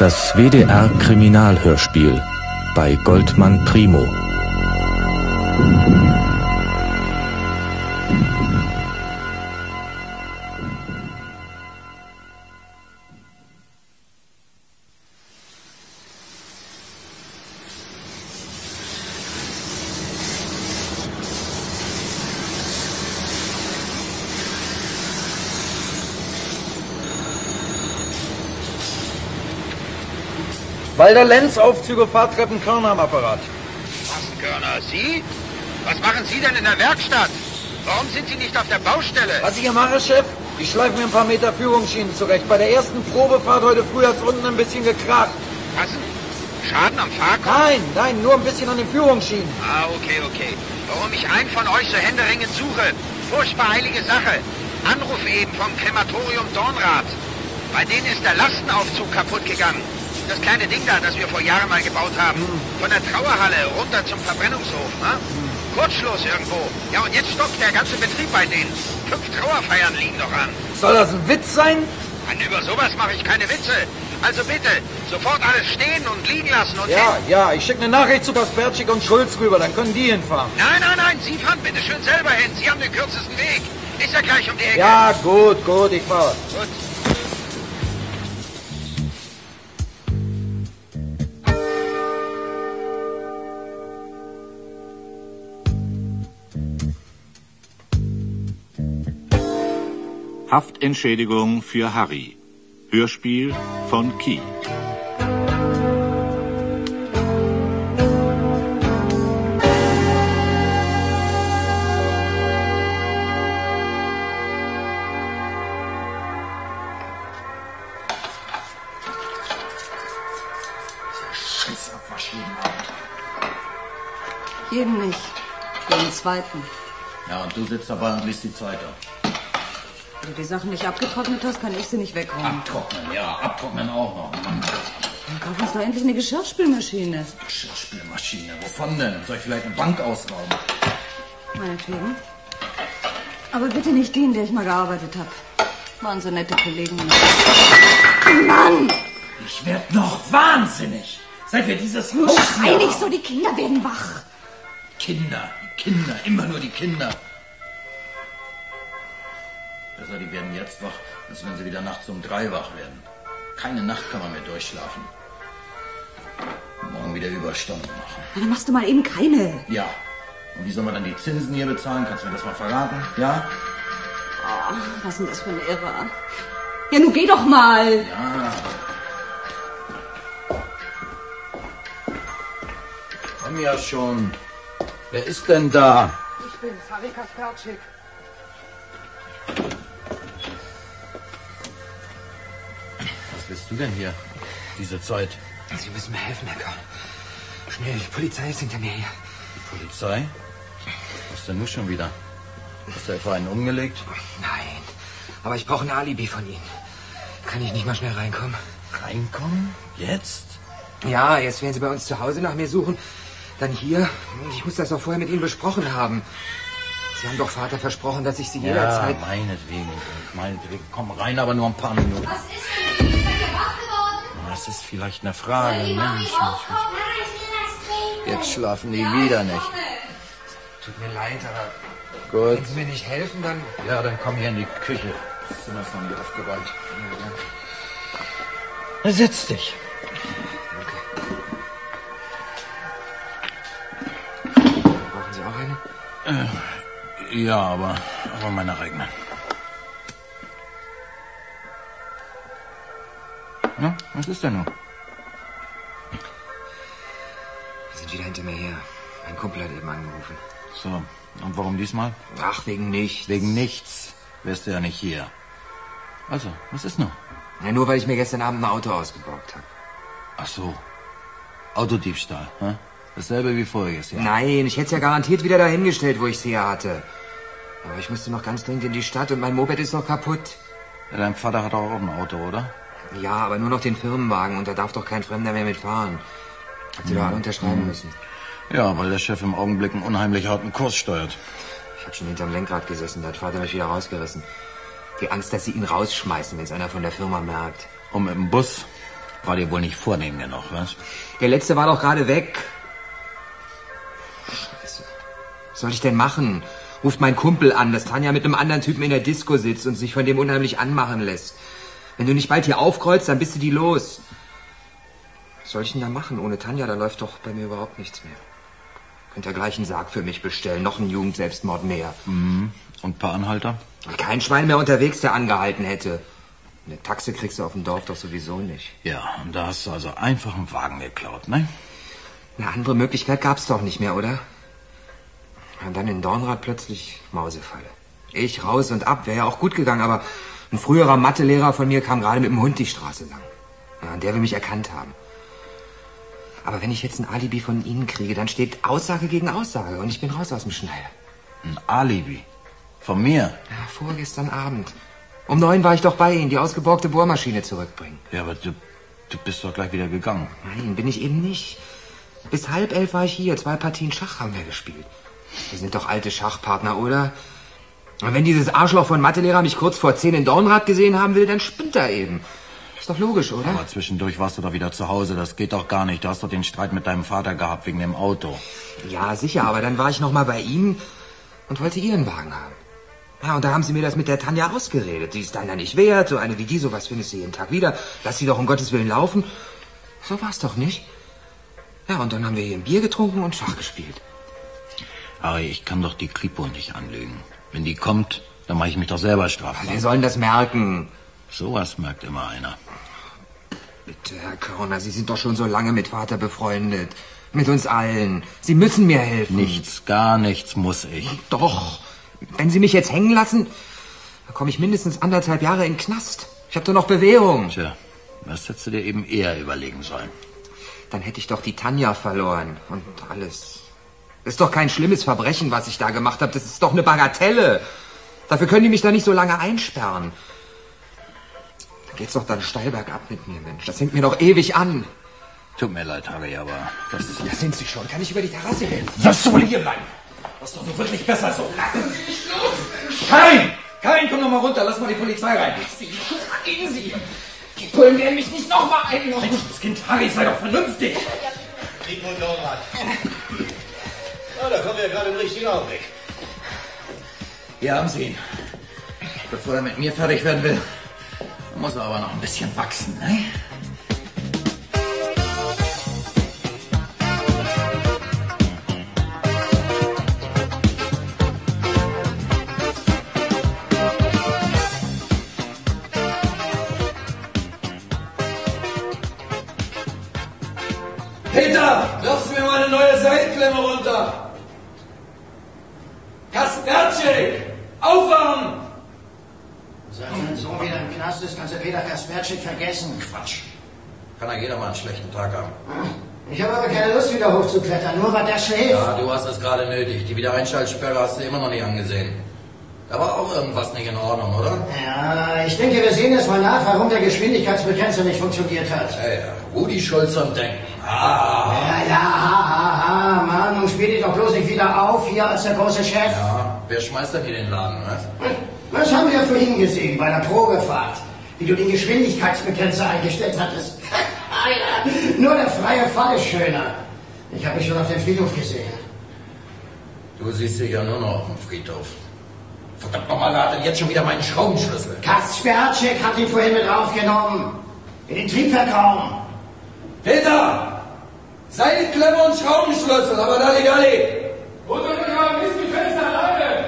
Das WDR-Kriminalhörspiel bei Goldmann Primo. Walter Lenz, Aufzüge, Fahrtreppen, Körner am Apparat. Was, Körner? Sie? Was machen Sie denn in der Werkstatt? Warum sind Sie nicht auf der Baustelle? Was ich hier mache, Chef? Ich schleife mir ein paar Meter Führungsschienen zurecht. Bei der ersten Probefahrt heute früh hat es unten ein bisschen gekracht. Was? Schaden am Fahrkopf? Nein, nur ein bisschen an den Führungsschienen. Ah, okay. Warum ich einen von euch so händeringend suche? Furchtbar eilige Sache. Anruf eben vom Krematorium Dornrath. Bei denen ist der Lastenaufzug kaputt gegangen. Das kleine Ding da, das wir vor Jahren mal gebaut haben. Von der Trauerhalle runter zum Verbrennungshof, ne? Kurzschluss irgendwo. Ja, und jetzt stockt der ganze Betrieb bei denen. 5 Trauerfeiern liegen noch an. Soll das ein Witz sein? Mann, über sowas mache ich keine Witze. Also bitte, sofort alles stehen und liegen lassen und Ja, ich schicke eine Nachricht zu Kasperczyk und Schulz rüber, dann können die hinfahren. Nein, Sie fahren bitte schön selber hin. Sie haben den kürzesten Weg. Ist ja gleich um die Ecke. Ja, gut, ich fahre. Gut. Haftentschädigung für Harry. Hörspiel von Kie. Scheißabwasch jeden Abend. Jeden nicht. Jeden zweiten. Ja, und du sitzt dabei und liest die Zeitung. Wenn du die Sachen nicht abgetrocknet hast, kann ich sie nicht wegräumen. Abtrocknen, ja, abtrocknen auch noch. Dann kaufen uns doch endlich eine Geschirrspülmaschine. Geschirrspülmaschine? Wovon denn? Soll ich vielleicht eine Bank ausrauben? Meinetwegen. Aber bitte nicht die, in der ich mal gearbeitet habe. Waren so nette Kollegen. Mann! Ich werd noch wahnsinnig! Seit wir dieses Haus haben. Schrei nicht so, die Kinder werden wach. Kinder, immer nur die Kinder. Besser, die werden jetzt wach, als wenn sie wieder nachts um 3 wach werden. Keine Nacht kann man mehr durchschlafen. Morgen wieder Überstunden machen. Dann machst du mal eben keine. Ja. Und wie soll man dann die Zinsen hier bezahlen? Kannst du mir das mal verraten? Ja? Oh, was ist denn das für ein Irrer? Ja, nun geh doch mal. Ja. Komm ja schon. Wer ist denn da? Ich bin's, Harry Kasperczyk. Was bist du denn hier, diese Zeit? Sie müssen mir helfen, Herr Körner. Schnell, die Polizei ist hinter mir her. Die Polizei? Was denn nun schon wieder? Hast du etwa einen umgelegt? Nein, aber ich brauche ein Alibi von Ihnen. Kann ich nicht mal schnell reinkommen? Reinkommen? Jetzt? Ja, jetzt werden Sie bei uns zu Hause nach mir suchen. Dann hier. Ich muss das noch vorher mit Ihnen besprochen haben. Sie haben doch Vater versprochen, dass ich Sie jederzeit... Ja, meinetwegen. Komm rein, aber nur ein paar Minuten. Was ist denn mit dieser gemacht worden? Das ist vielleicht eine Frage. Jetzt schlafen die wieder nicht. Tut mir leid, aber... Gut. Wenn Sie mir nicht helfen, dann... Ja, dann komm hier in die Küche. Das Zimmer ist noch nicht aufgeräumt. Na, setz dich. Okay. Brauchen Sie auch eine? Ja, aber meine eigene. Na, was ist denn nun? Wir sind wieder hinter mir her. Mein Kumpel hat eben angerufen. So, und warum diesmal? Ach, wegen nichts. Wegen nichts wärst du ja nicht hier. Also, was ist nun? Ja, nur weil ich mir gestern Abend ein Auto ausgeborgt habe. Ach so, Autodiebstahl, hä? Dasselbe wie voriges Jahr. Nein, ich hätte es ja garantiert wieder dahingestellt, wo ich es her hatte. Aber ich musste noch ganz dringend in die Stadt und mein Moped ist noch kaputt. Ja, dein Vater hat auch ein Auto, oder? Ja, aber nur noch den Firmenwagen und da darf doch kein Fremder mehr mitfahren. Hat sie doch alle unterschreiben müssen. Ja, weil der Chef im Augenblick einen unheimlich harten Kurs steuert. Ich habe schon hinterm Lenkrad gesessen, da hat Vater mich wieder rausgerissen. Die Angst, dass sie ihn rausschmeißen, wenn es einer von der Firma merkt. Und mit dem Bus War dir wohl nicht vornehm genug, was? Der letzte war doch gerade weg. Scheiße. Was soll ich denn machen? Ruft mein Kumpel an, dass Tanja mit einem anderen Typen in der Disco sitzt und sich von dem unheimlich anmachen lässt. Wenn du nicht bald hier aufkreuzt, dann bist du die los. Was soll ich denn da machen ohne Tanja? Da läuft doch bei mir überhaupt nichts mehr. Könnt ihr gleich einen Sarg für mich bestellen, noch einen Jugendselbstmord mehr. Mhm. Und ein paar Anhalter? Kein Schwein mehr unterwegs, der angehalten hätte. Eine Taxe kriegst du auf dem Dorf doch sowieso nicht. Ja, und da hast du also einfach einen Wagen geklaut, ne? Eine andere Möglichkeit gab's doch nicht mehr, oder? Und dann in Dornrath plötzlich Mausefalle. Ich raus und ab, wäre ja auch gut gegangen, aber ein früherer Mathelehrer von mir kam gerade mit dem Hund die Straße lang. Ja, und der will mich erkannt haben. Aber wenn ich jetzt ein Alibi von Ihnen kriege, dann steht Aussage gegen Aussage und ich bin raus aus dem Schneider. Ein Alibi? Von mir? Ja, vorgestern Abend. Um 9 war ich doch bei Ihnen, die ausgeborgte Bohrmaschine zurückbringen. Ja, aber du bist doch gleich wieder gegangen. Nein, bin ich eben nicht. Bis 10:30 war ich hier, 2 Partien Schach haben wir gespielt. Wir sind doch alte Schachpartner, oder? Und wenn dieses Arschloch von Mathelehrer mich kurz vor 10 in Dornrath gesehen haben will, dann spinnt er eben. Ist doch logisch, oder? Aber zwischendurch warst du doch wieder zu Hause. Das geht doch gar nicht. Du hast doch den Streit mit deinem Vater gehabt wegen dem Auto. Ja, sicher, aber dann war ich noch mal bei Ihnen und wollte Ihren Wagen haben. Ja, und da haben Sie mir das mit der Tanja ausgeredet. Die ist deiner nicht wert. So eine wie die, sowas findest du jeden Tag wieder. Lass sie doch um Gottes Willen laufen. So war's doch nicht. Ja, und dann haben wir hier ein Bier getrunken und Schach gespielt. Harry, ich kann doch die Kripo nicht anlügen. Wenn die kommt, dann mache ich mich doch selber strafbar. Wir sollen das merken. Sowas merkt immer einer. Bitte, Herr Körner, Sie sind doch schon so lange mit Vater befreundet. Mit uns allen. Sie müssen mir helfen. Nichts, gar nichts muss ich. Doch. Wenn Sie mich jetzt hängen lassen, dann komme ich mindestens 1,5 Jahre in den Knast. Ich habe doch noch Bewährung. Tja, das hättest du dir eben eher überlegen sollen. Dann hätte ich doch die Tanja verloren und alles. Das ist doch kein schlimmes Verbrechen, was ich da gemacht habe. Das ist doch eine Bagatelle. Dafür können die mich da nicht so lange einsperren. Da geht's doch dann steil bergab mit mir, Mensch. Das hängt mir doch ewig an. Tut mir leid, Harry, aber das... Da sind Sie schon. Kann ich über die Terrasse helfen? Was soll hier, Mann? Das ist doch wirklich besser so. Lassen Sie mich los! Kein, komm noch mal runter, lass mal die Polizei rein. Gehen Sie! Die Bullen werden mich nicht noch mal einlochen. Mensch, das Kind Harry, sei doch vernünftig. Primo Dornrath. Na, da kommen wir ja gerade im richtigen Augenblick. Hier haben Sie ihn. Bevor er mit mir fertig werden will, muss er aber noch ein bisschen wachsen, ne? Kasperczyk! Aufwachen! Seit sein Sohn wieder im Knast ist, kannst du weder Kasperczyk vergessen. Quatsch. Kann ja jeder mal einen schlechten Tag haben. Ich habe aber keine Lust, wieder hochzuklettern, nur weil der schläft. Ja, du hast es gerade nötig. Die Wiedereinschaltsperre hast du immer noch nicht angesehen. Da war auch irgendwas nicht in Ordnung, oder? Ja, ich denke, wir sehen jetzt mal nach, warum der Geschwindigkeitsbegrenzer nicht funktioniert hat. Ja, Rudi Schulz und Denken. Ah. Ja, Mann, nun spiel dich doch bloß nicht wieder auf, hier als der große Chef. Ja, wer schmeißt denn hier den Laden, ne? Das haben wir vorhin gesehen, bei der Probefahrt, wie du den Geschwindigkeitsbegrenzer eingestellt hattest. Nur der freie Fall ist schöner. Ich habe mich schon auf dem Friedhof gesehen. Du siehst dich ja nur noch auf dem Friedhof. Verdammt nochmal, wer hat denn jetzt schon wieder meinen Schraubenschlüssel? Kasperczyk hat ihn vorhin mit raufgenommen. In den Triebwerkraum. Peter! Seilklemme und Schraubenschlüssel, aber Dalli! Unter den Mistgefängnissen alleine!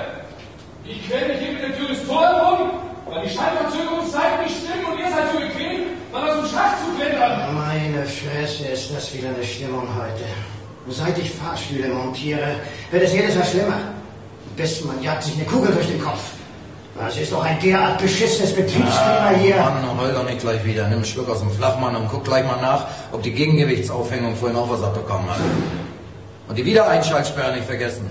Ich quäl mich hier mit der Tür des Tor herum, weil die Schallverzögerungszeiten nicht stimmen und ihr seid so bequem, mal aus dem Schach zu klettern. Meine Fresse, ist das wieder eine Stimmung heute. Und seit ich Fahrstühle montiere, wird es jedes Mal schlimmer. Bis man jagt sich eine Kugel durch den Kopf. Das ist doch ein derart beschissenes Betriebsklima hier. Mann, heul doch nicht gleich wieder. Nimm einen Schluck aus dem Flachmann und guck gleich mal nach, ob die Gegengewichtsaufhängung vorhin auch was abbekommen hat. Und die Wiedereinschaltsperre nicht vergessen.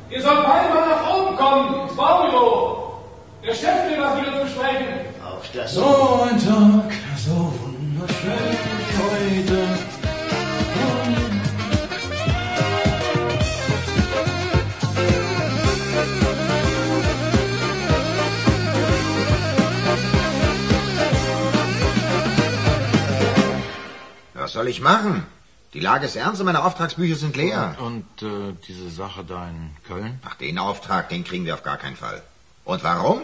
Ja. Ihr sollt beide mal nach oben kommen, ins Baulo. Der Chef will was mit uns besprechen. Auch das. So ein Tag, so wunderschön heute. soll ich machen? Die Lage ist ernst und meine Auftragsbücher sind leer. Und diese Sache da in Köln? Ach, den Auftrag, den kriegen wir auf gar keinen Fall. Und warum?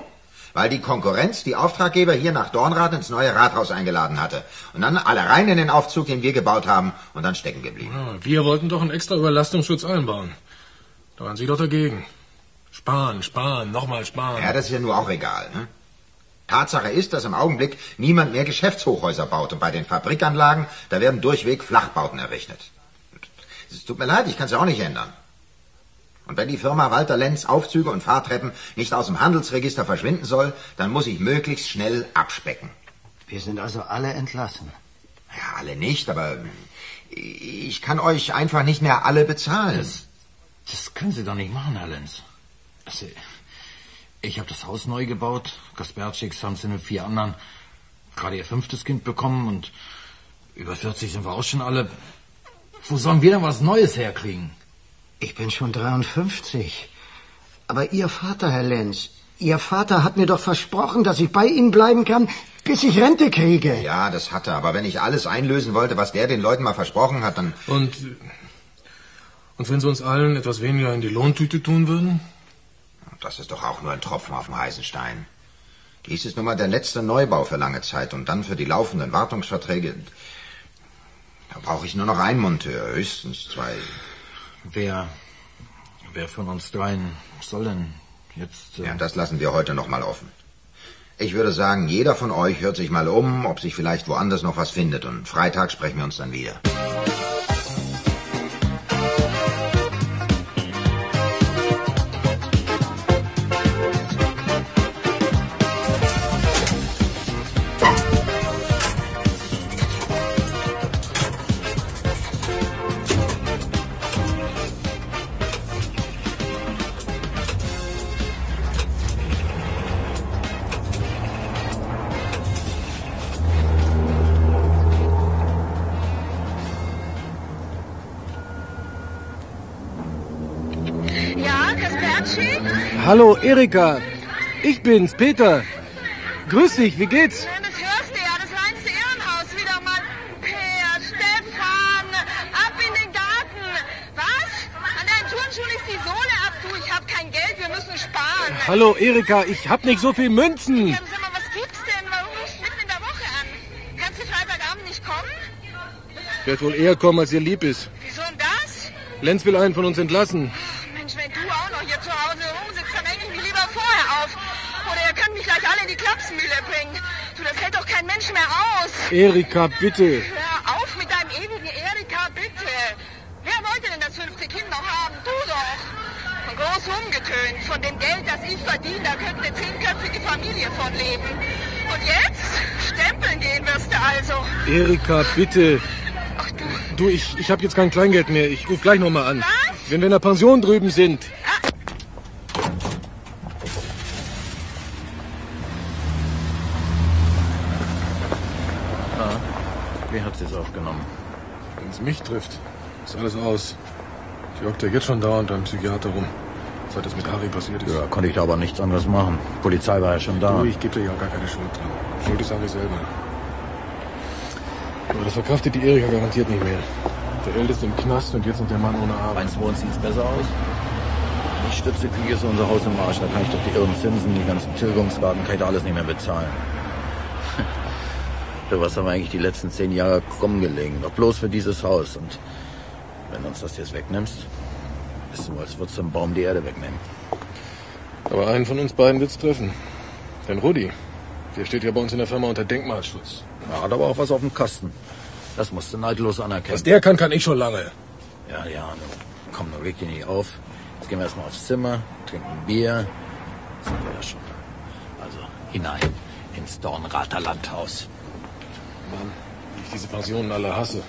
Weil die Konkurrenz die Auftraggeber hier nach Dornrath ins neue Rathaus eingeladen hatte. Und dann alle rein in den Aufzug, den wir gebaut haben, und dann stecken geblieben. Ja, wir wollten doch einen extra Überlastungsschutz einbauen. Da waren Sie doch dagegen. Sparen, nochmal sparen. Ja, das ist ja nur auch egal, ne? Tatsache ist, dass im Augenblick niemand mehr Geschäftshochhäuser baut. Und bei den Fabrikanlagen, da werden durchweg Flachbauten errichtet. Es tut mir leid, ich kann es ja auch nicht ändern. Und wenn die Firma Walter Lenz Aufzüge und Fahrtreppen nicht aus dem Handelsregister verschwinden soll, dann muss ich möglichst schnell abspecken. Wir sind also alle entlassen. Ja, alle nicht, aber ich kann euch einfach nicht mehr alle bezahlen. Das können Sie doch nicht machen, Herr Lenz. Also, ich habe das Haus neu gebaut, Kasperczyks haben sie mit 4 anderen, gerade ihr 5. Kind bekommen und über 40 sind wir auch schon alle. Wo sollen wir denn was Neues herkriegen? Ich bin schon 53. Aber Ihr Vater, Herr Lenz, Ihr Vater hat mir doch versprochen, dass ich bei Ihnen bleiben kann, bis ich Rente kriege. Ja, das hat er, aber wenn ich alles einlösen wollte, was der den Leuten mal versprochen hat, dann... Und wenn Sie uns allen etwas weniger in die Lohntüte tun würden? Das ist doch auch nur ein Tropfen auf dem heißen Stein. Dies ist nun mal der letzte Neubau für lange Zeit und dann für die laufenden Wartungsverträge. Da brauche ich nur noch einen Monteur, höchstens 2. Wer von uns dreien soll denn jetzt... Ja, das lassen wir heute noch mal offen. Ich würde sagen, jeder von euch hört sich mal um, ob sich vielleicht woanders noch was findet. Und Freitag sprechen wir uns dann wieder. Hallo Erika, ich bin's, Peter. Grüß dich, wie geht's? Ja, das hörst du ja, das reinste Irrenhaus wieder mal. Peer, Stefan, ab in den Garten. Was? An deinem Turnschuh ist die Sohle ab, du. Ich hab kein Geld, wir müssen sparen. Hallo Erika, ich hab nicht so viel Münzen. Ja, sag mal, was gibt's denn? Warum rufst du mitten in der Woche an? Kannst du Freitagabend nicht kommen? Ich werd wohl eher kommen, als ihr lieb ist. Wieso denn das? Lenz will einen von uns entlassen. Erika, bitte. Hör auf mit deinem ewigen Erika, bitte. Wer wollte denn das 5. Kind noch haben? Du doch. Und groß rumgetönt. Von dem Geld, das ich verdiene, da könnte eine 10-köpfige Familie von leben. Und jetzt? Stempeln gehen wirst du also. Erika, bitte. Ach du. Du, ich hab jetzt kein Kleingeld mehr. Ich ruf gleich nochmal an. Was? Wenn wir in der Pension drüben sind. Hat sie es aufgenommen. Wenn es mich trifft, ist alles aus. Ich hockte jetzt schon dauernd am Psychiater rum, seit es mit Harry passiert ist. Ja, konnte ich da aber nichts anderes machen. Die Polizei war ja schon da. Du, ich gebe dir ja gar keine Schuld dran. Schuld ist Harry selber. Aber das verkraftet die Erika garantiert nicht mehr. Der Älteste im Knast und jetzt noch der Mann ohne Arbeit. Meinst du, uns sieht es besser aus? Ich stütze Krieges unser Haus im Arsch. Da kann ich doch die irren Zinsen, die ganzen Tilgungsraten, kann ich da alles nicht mehr bezahlen. Für was haben wir eigentlich die letzten 10 Jahre krumm gelegen? Doch bloß für dieses Haus. Und wenn du uns das jetzt wegnimmst, ist so, als würdest du dem Baum die Erde wegnehmen. Aber einen von uns beiden wird's treffen. Den Rudi. Der steht ja bei uns in der Firma unter Denkmalschutz. Er hat aber auch was auf dem Kasten. Das musst du neidlos anerkennen. Was der kann ich schon lange. Ja, komm, nur reg dich nicht auf. Jetzt gehen wir erstmal aufs Zimmer, trinken ein Bier. Das sind wir ja schon. Also hinein ins Dornrather Landhaus. Mann, wie ich diese Pensionen alle hasse.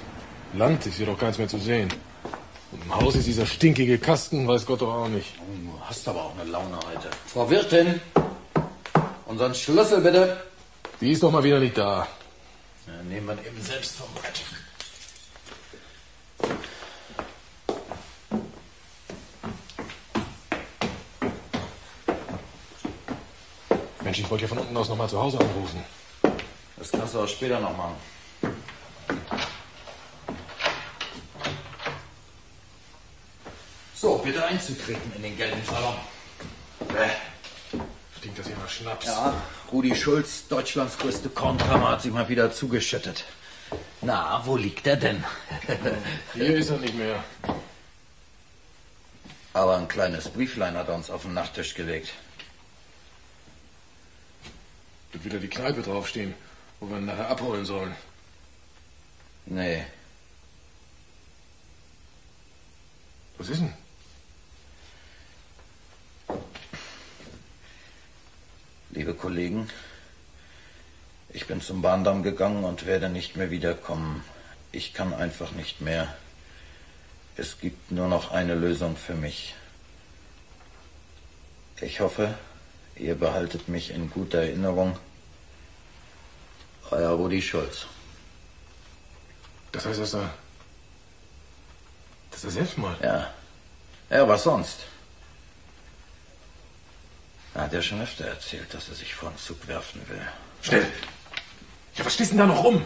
Land ist hier doch keins mehr zu sehen. Und im Haus ist dieser stinkige Kasten, weiß Gott doch auch nicht. Oh, du hast aber auch eine Laune heute. Frau Wirtin, unseren Schlüssel bitte. Die ist doch mal wieder nicht da. Dann nehmen wir ihn eben selbst vom Brett. Mensch, ich wollte ja von unten aus nochmal zu Hause anrufen. Das kannst du auch später noch machen. So, bitte einzutreten in den gelben Salon. Stinkt das hier nach Schnaps? Ja, Rudi Schulz, Deutschlands größte Kornkammer, hat sich mal wieder zugeschüttet. Na, wo liegt er denn? Hier ist er nicht mehr. Aber ein kleines Brieflein hat er uns auf den Nachttisch gelegt. Wird wieder die Kneipe draufstehen, wo wir ihn nachher abholen sollen. Nee. Was ist denn? Liebe Kollegen, ich bin zum Bahndamm gegangen und werde nicht mehr wiederkommen. Ich kann einfach nicht mehr. Es gibt nur noch eine Lösung für mich. Ich hoffe, ihr behaltet mich in guter Erinnerung. Euer Rudi Schulz. Das heißt, dass er selbst mal... Ja. Ja, was sonst? Er hat ja schon öfter erzählt, dass er sich vor den Zug werfen will. Schnell! Ja, was steht denn da noch rum?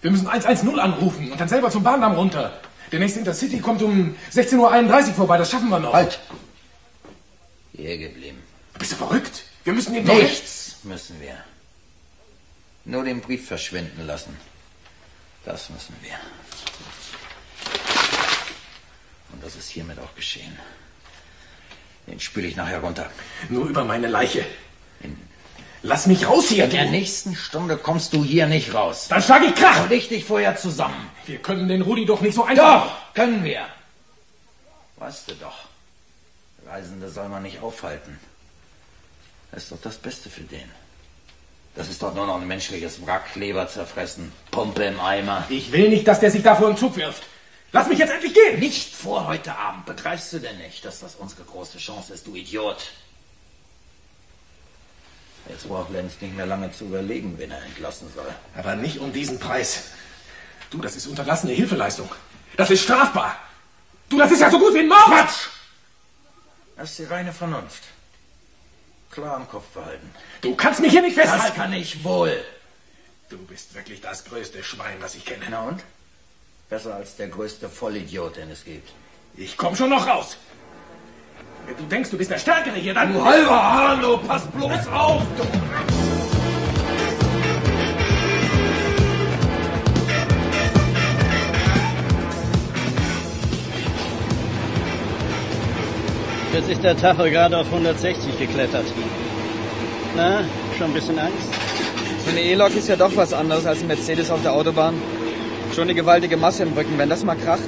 Wir müssen 110 anrufen und dann selber zum Bahndamm runter. Der nächste Intercity kommt um 16:31 Uhr vorbei, das schaffen wir noch. Halt! Hier geblieben. Bist du verrückt? Wir müssen den Brief... Nichts müssen wir. Nur den Brief verschwinden lassen. Das müssen wir. Und das ist hiermit auch geschehen. Den spüle ich nachher runter. Nur über meine Leiche. Lass mich raus hier! In der nächsten Stunde kommst du hier nicht raus. Dann schlage ich Krach! Und ich dich vorher zusammen. Wir können den Rudi doch nicht so einfach... Doch, können wir. Weißt du doch, Reisende soll man nicht aufhalten. Das ist doch das Beste für den. Das ist doch nur noch ein menschliches Wrack, Leber zerfressen, Pumpe im Eimer. Ich will nicht, dass der sich da vor den Zug wirft. Lass mich jetzt endlich gehen! Nicht vor heute Abend. Begreifst du denn nicht, dass das unsere große Chance ist, du Idiot? Jetzt braucht Lenz nicht mehr lange zu überlegen, wen er entlassen soll. Aber nicht um diesen Preis. Du, das ist unterlassene Hilfeleistung. Das ist strafbar. Du, das ist ja so gut wie ein Mord! Quatsch! Das ist die reine Vernunft. Klar im Kopf behalten. Du kannst mich hier nicht festhalten! Das kann ich wohl! Du bist wirklich das größte Schwein, was ich kenne. Na und? Besser als der größte Vollidiot, den es gibt. Ich komm schon noch raus! Wenn du denkst, du bist der Stärkere hier, dann... Du halber Arno, pass bloß auf, du... Jetzt ist der Tacho gerade auf 160 geklettert. Na, schon ein bisschen Angst? So eine E-Lok ist ja doch was anderes als ein Mercedes auf der Autobahn. Schon eine gewaltige Masse im Rücken, wenn das mal kracht.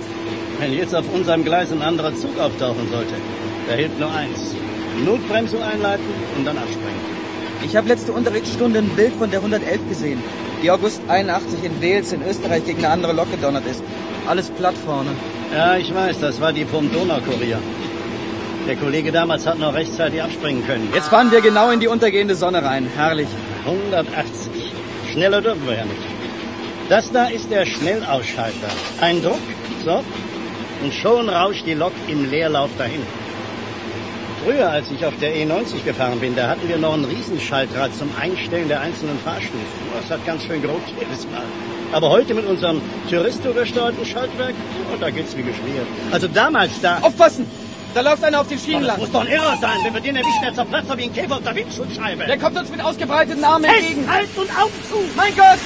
Wenn jetzt auf unserem Gleis ein anderer Zug auftauchen sollte... Da hilft nur eins. Notbremsung einleiten und dann abspringen. Ich habe letzte Unterrichtsstunde ein Bild von der 111 gesehen, die August 81 in Wels in Österreich gegen eine andere Lok gedonnert ist. Alles platt vorne. Ja, ich weiß, das war die vom Donaukurier. Der Kollege damals hat noch rechtzeitig abspringen können. Jetzt fahren wir genau in die untergehende Sonne rein. Herrlich. 180. Schneller dürfen wir ja nicht. Das da ist der Schnellausschalter. Ein Druck, so, und schon rauscht die Lok im Leerlauf dahin. Früher, als ich auf der E90 gefahren bin, da hatten wir noch ein Riesenschaltrad zum Einstellen der einzelnen Fahrstufen. Das hat ganz schön geruckt jedes Mal. Aber heute mit unserem touristogesteuerten Schaltwerk, oh, da geht's wie geschmiert. Also damals da... Aufpassen! Da läuft einer auf den Schienen lang. Das muss doch ein Irrer sein, wenn wir den erwischen, der zerplatzt wie ein Käfer auf der Windschutzscheibe. Der kommt uns mit ausgebreiteten Armen entgegen. Festhalten und Augen zu! Mein Gott!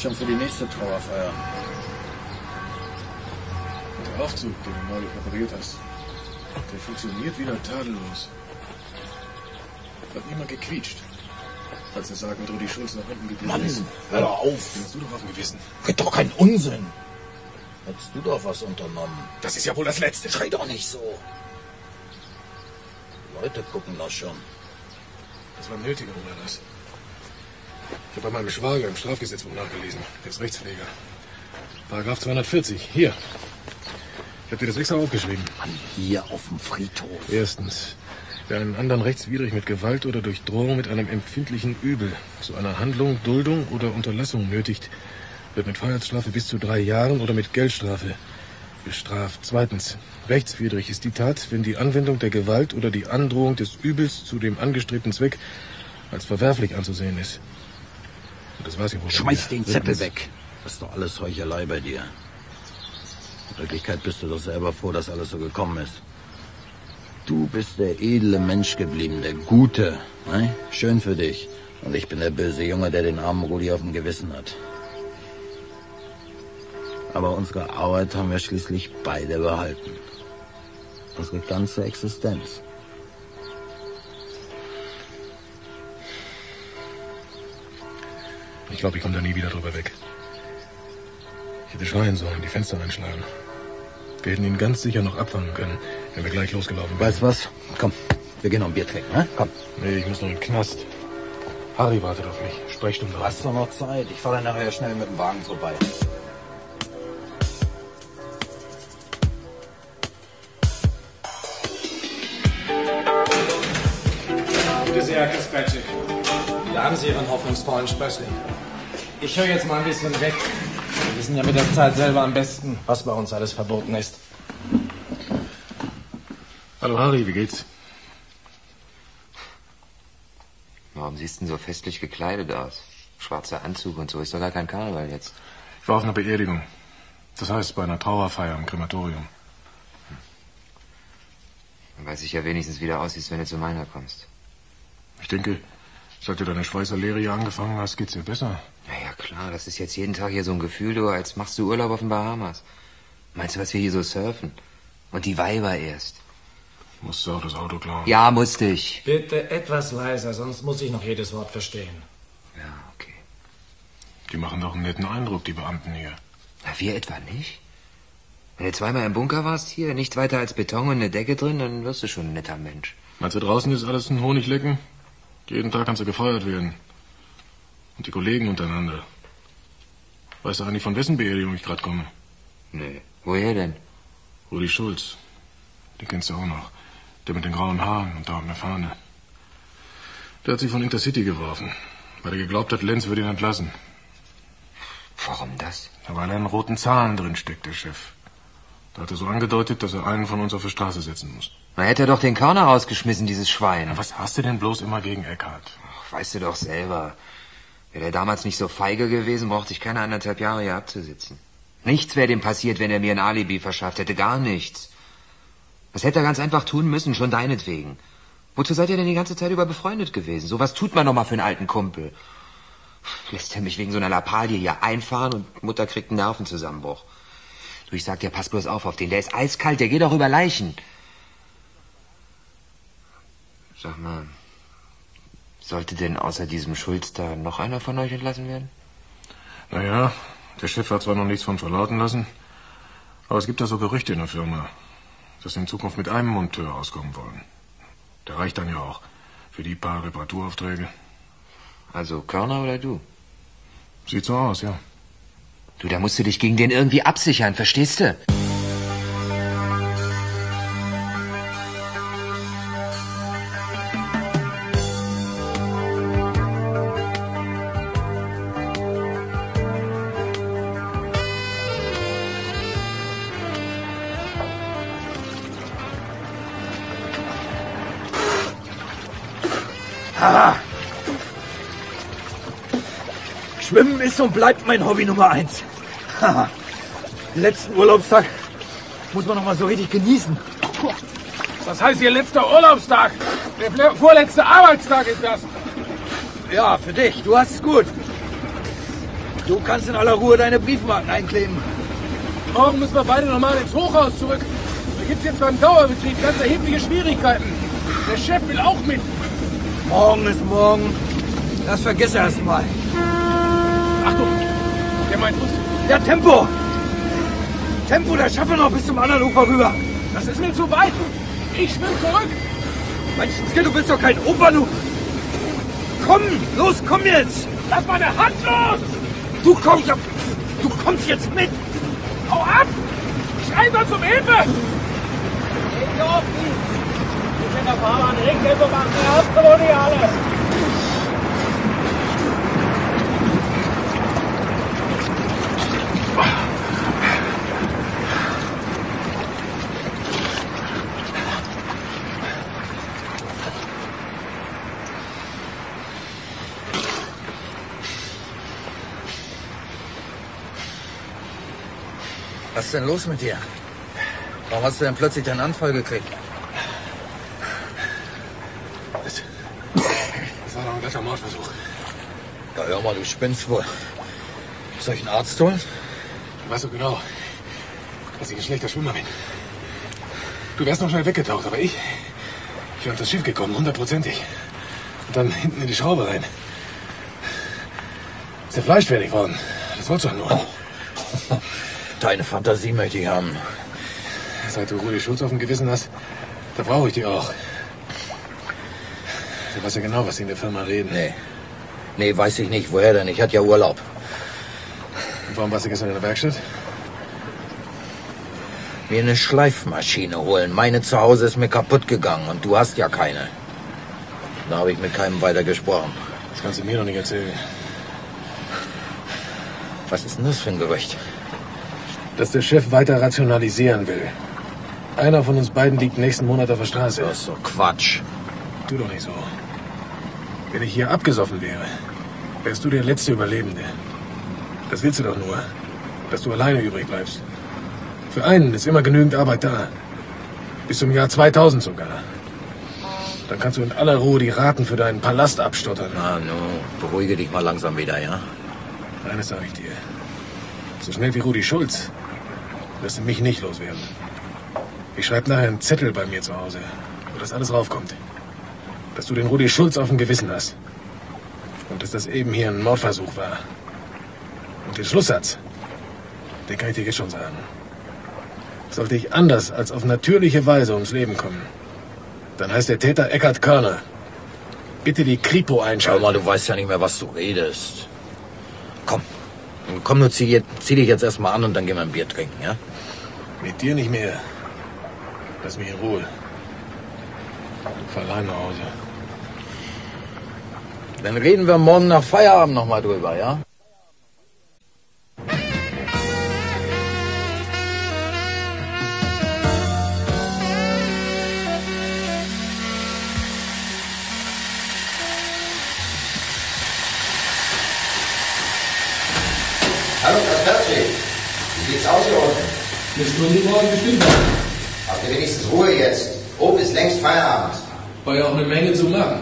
Schon für die nächste Trauerfeier. Der Aufzug, den du neulich repariert hast, der funktioniert wieder tadellos. Hat niemand gequietscht, als der Sarg mit Rudi Schulz nach hinten geblieben ist. Mann, hör doch auf! Hast du doch auf dem Gewissen. Red doch keinen Unsinn! Hättest du doch was unternommen. Das ist ja wohl das Letzte. Schrei doch nicht so. Die Leute gucken doch schon. Das war nötiger, oder das? Ich habe bei meinem Schwager im Strafgesetzbuch nachgelesen. Der ist Rechtspfleger. Paragraph 240. Hier. Ich habe dir das extra aufgeschrieben. Mann, hier auf dem Friedhof. Erstens. Wer einen anderen rechtswidrig mit Gewalt oder durch Drohung mit einem empfindlichen Übel zu einer Handlung, Duldung oder Unterlassung nötigt, wird mit Freiheitsstrafe bis zu 3 Jahren oder mit Geldstrafe bestraft. 2. Rechtswidrig ist die Tat, wenn die Anwendung der Gewalt oder die Androhung des Übels zu dem angestrebten Zweck als verwerflich anzusehen ist. Und das war's ja wohl. Schmeiß den Zettel weg. Das ist doch alles Heuchelei bei dir. In Wirklichkeit bist du doch selber froh, dass alles so gekommen ist. Du bist der edle Mensch geblieben, der Gute. Ne? Schön für dich. Und ich bin der böse Junge, der den armen Rudi auf dem Gewissen hat. Aber unsere Arbeit haben wir schließlich beide behalten. Unsere ganze Existenz. Ich glaube, ich komme da nie wieder drüber weg. Ich hätte schreien sollen, die Fenster einschlagen. Wir hätten ihn ganz sicher noch abfangen können, wenn wir gleich losgelaufen wären. Weißt du was? Komm, wir gehen noch ein Bier trinken, ne? Komm. Nee, ich muss noch in den Knast. Harry wartet auf mich. Sprechstunde. Du hast doch noch Zeit. Ich fahre nachher schnell mit dem Wagen vorbei. Bitte sehr, Herr Kasperczyk. Da haben Sie Ihren hoffnungsvollen Sprössling. Ich höre jetzt mal ein bisschen weg. Sie wissen ja mit der Zeit selber am besten, was bei uns alles verboten ist. Hallo Harry, wie geht's? Warum siehst du denn so festlich gekleidet aus? Schwarzer Anzug und so, ist doch gar kein Karneval jetzt. Ich war auf einer Beerdigung. Das heißt, bei einer Trauerfeier im Krematorium. Dann weiß ich ja wenigstens, wie du aussiehst, wenn du zu meiner kommst. Ich denke, seit du deine Schweißer Lehre hier angefangen hast, geht's dir besser. Naja, klar, das ist jetzt jeden Tag hier so ein Gefühl, du, als machst du Urlaub auf den Bahamas. Meinst du, was wir hier so surfen? Und die Weiber erst. Musst du auch das Auto klauen? Ja, musste ich. Bitte etwas leiser, sonst muss ich noch jedes Wort verstehen. Ja, okay. Die machen doch einen netten Eindruck, die Beamten hier. Na, wir etwa nicht? Wenn du zweimal im Bunker warst hier, nichts weiter als Beton und eine Decke drin, dann wirst du schon ein netter Mensch. Meinst du, draußen ist alles ein Honiglecken? Jeden Tag kannst du gefeuert werden. Und die Kollegen untereinander. Weißt du eigentlich, von wessen Beerdigung ich gerade komme? Nee, woher denn? Rudi Schulz. Den kennst du auch noch. Der mit den grauen Haaren und da auf der Fahne. Der hat sie von Intercity geworfen, weil er geglaubt hat, Lenz würde ihn entlassen. Warum das? Na, weil er in roten Zahlen drin steckt, der Chef. Da hat er so angedeutet, dass er einen von uns auf die Straße setzen muss. Na, hätte er doch den Körner rausgeschmissen, dieses Schwein. Na, was hast du denn bloß immer gegen Eckhard? Ach, weißt du doch selber. Wäre er damals nicht so feige gewesen, brauchte ich keine 1,5 Jahre hier abzusitzen. Nichts wäre dem passiert, wenn er mir ein Alibi verschafft hätte. Gar nichts. Das hätte er ganz einfach tun müssen, schon deinetwegen. Wozu seid ihr denn die ganze Zeit über befreundet gewesen? So was tut man doch mal für einen alten Kumpel. Lässt er mich wegen so einer Lappalie hier einfahren und Mutter kriegt einen Nervenzusammenbruch. Du, ich sag dir, pass bloß auf den. Der ist eiskalt, der geht auch über Leichen. Sag mal, sollte denn außer diesem Schulz da noch einer von euch entlassen werden? Naja, der Chef hat zwar noch nichts von verlauten lassen, aber es gibt da so Gerüchte in der Firma, dass sie in Zukunft mit einem Monteur auskommen wollen. Der reicht dann ja auch für die paar Reparaturaufträge. Also Körner oder du? Sieht so aus, ja. Du, da musst du dich gegen den irgendwie absichern, verstehst du? Schwimmen ist und bleibt mein Hobby Nummer 1. Letzten Urlaubstag muss man noch mal so richtig genießen. Was heißt Ihr letzter Urlaubstag? Der vorletzte Arbeitstag ist das. Ja, für dich. Du hast es gut. Du kannst in aller Ruhe deine Briefmarken einkleben. Morgen müssen wir beide nochmal ins Hochhaus zurück. Da gibt es jetzt beim Dauerbetrieb ganz erhebliche Schwierigkeiten. Der Chef will auch mit. Morgen ist morgen. Das vergiss erst mal. Achtung! Der meint uns. Ja, Tempo! Tempo, das schaffen wir noch bis zum anderen Ufer rüber. Das ist mir zu weit. Ich schwimm zurück. Mensch, du bist doch kein Opa, du. Komm, los, komm jetzt! Lass meine Hand los! Du kommst jetzt mit! Hau ab! Schrei sonst um Hilfe! Geht auf die! Wir sind auf Hamann, Ringtempo machen, wir haben Koloniales! Was ist denn los mit dir? Warum hast du denn plötzlich deinen Anfall gekriegt? Das war doch ein glatter Mordversuch. Ja, hör mal, du spinnst wohl. Soll ich einen Arzt holen? Ich weiß so genau, dass ich ein schlechter Schwimmer bin. Du wärst noch schnell weggetaucht, aber ich wäre auf das Schiff gekommen, hundertprozentig. Und dann hinten in die Schraube rein. Zerfleischt wäre ich worden. Das wollt's doch nur. Oh. Deine Fantasie möchte ich haben. Seit du Rudi Schulz auf dem Gewissen hast, da brauche ich die auch. Du weißt ja genau, was sie in der Firma reden. Nee, weiß ich nicht. Woher denn? Ich hatte ja Urlaub. Und warum warst du gestern in der Werkstatt? Mir eine Schleifmaschine holen. Meine zu Hause ist mir kaputt gegangen und du hast ja keine. Da habe ich mit keinem weiter gesprochen. Das kannst du mir doch nicht erzählen. Was ist denn das für ein Gerücht? Dass der Chef weiter rationalisieren will. Einer von uns beiden liegt nächsten Monat auf der Straße. Das ist so Quatsch. Tu doch nicht so. Wenn ich hier abgesoffen wäre, wärst du der letzte Überlebende. Das willst du doch nur, dass du alleine übrig bleibst. Für einen ist immer genügend Arbeit da. Bis zum Jahr 2000 sogar. Dann kannst du in aller Ruhe die Raten für deinen Palast abstottern. Na, no. Beruhige dich mal langsam wieder, ja? Eines sage ich dir. So schnell wie Rudi Schulz lässt du mich nicht loswerden. Ich schreibe nachher einen Zettel bei mir zu Hause, wo das alles raufkommt. Dass du den Rudi Schulz auf dem Gewissen hast. Und dass das eben hier ein Mordversuch war. Und den Schlusssatz, den kann ich dir jetzt schon sagen. Sollte ich anders als auf natürliche Weise ums Leben kommen, dann heißt der Täter Eckart Körner. Bitte die Kripo einschalten. Schau mal, du weißt ja nicht mehr, was du redest. Komm, nur zieh dich jetzt erstmal an und dann gehen wir ein Bier trinken, ja? Mit dir nicht mehr. Lass mich in Ruhe. Fahr allein nach Hause. Dann reden wir morgen nach Feierabend nochmal drüber, ja? Hallo, Kasperczyk. Wie sieht's aus hier unten? Eine Stunde brauchen bestimmt noch. Habt ihr wenigstens Ruhe jetzt? Oben ist längst Feierabend. War ja auch eine Menge zu lang.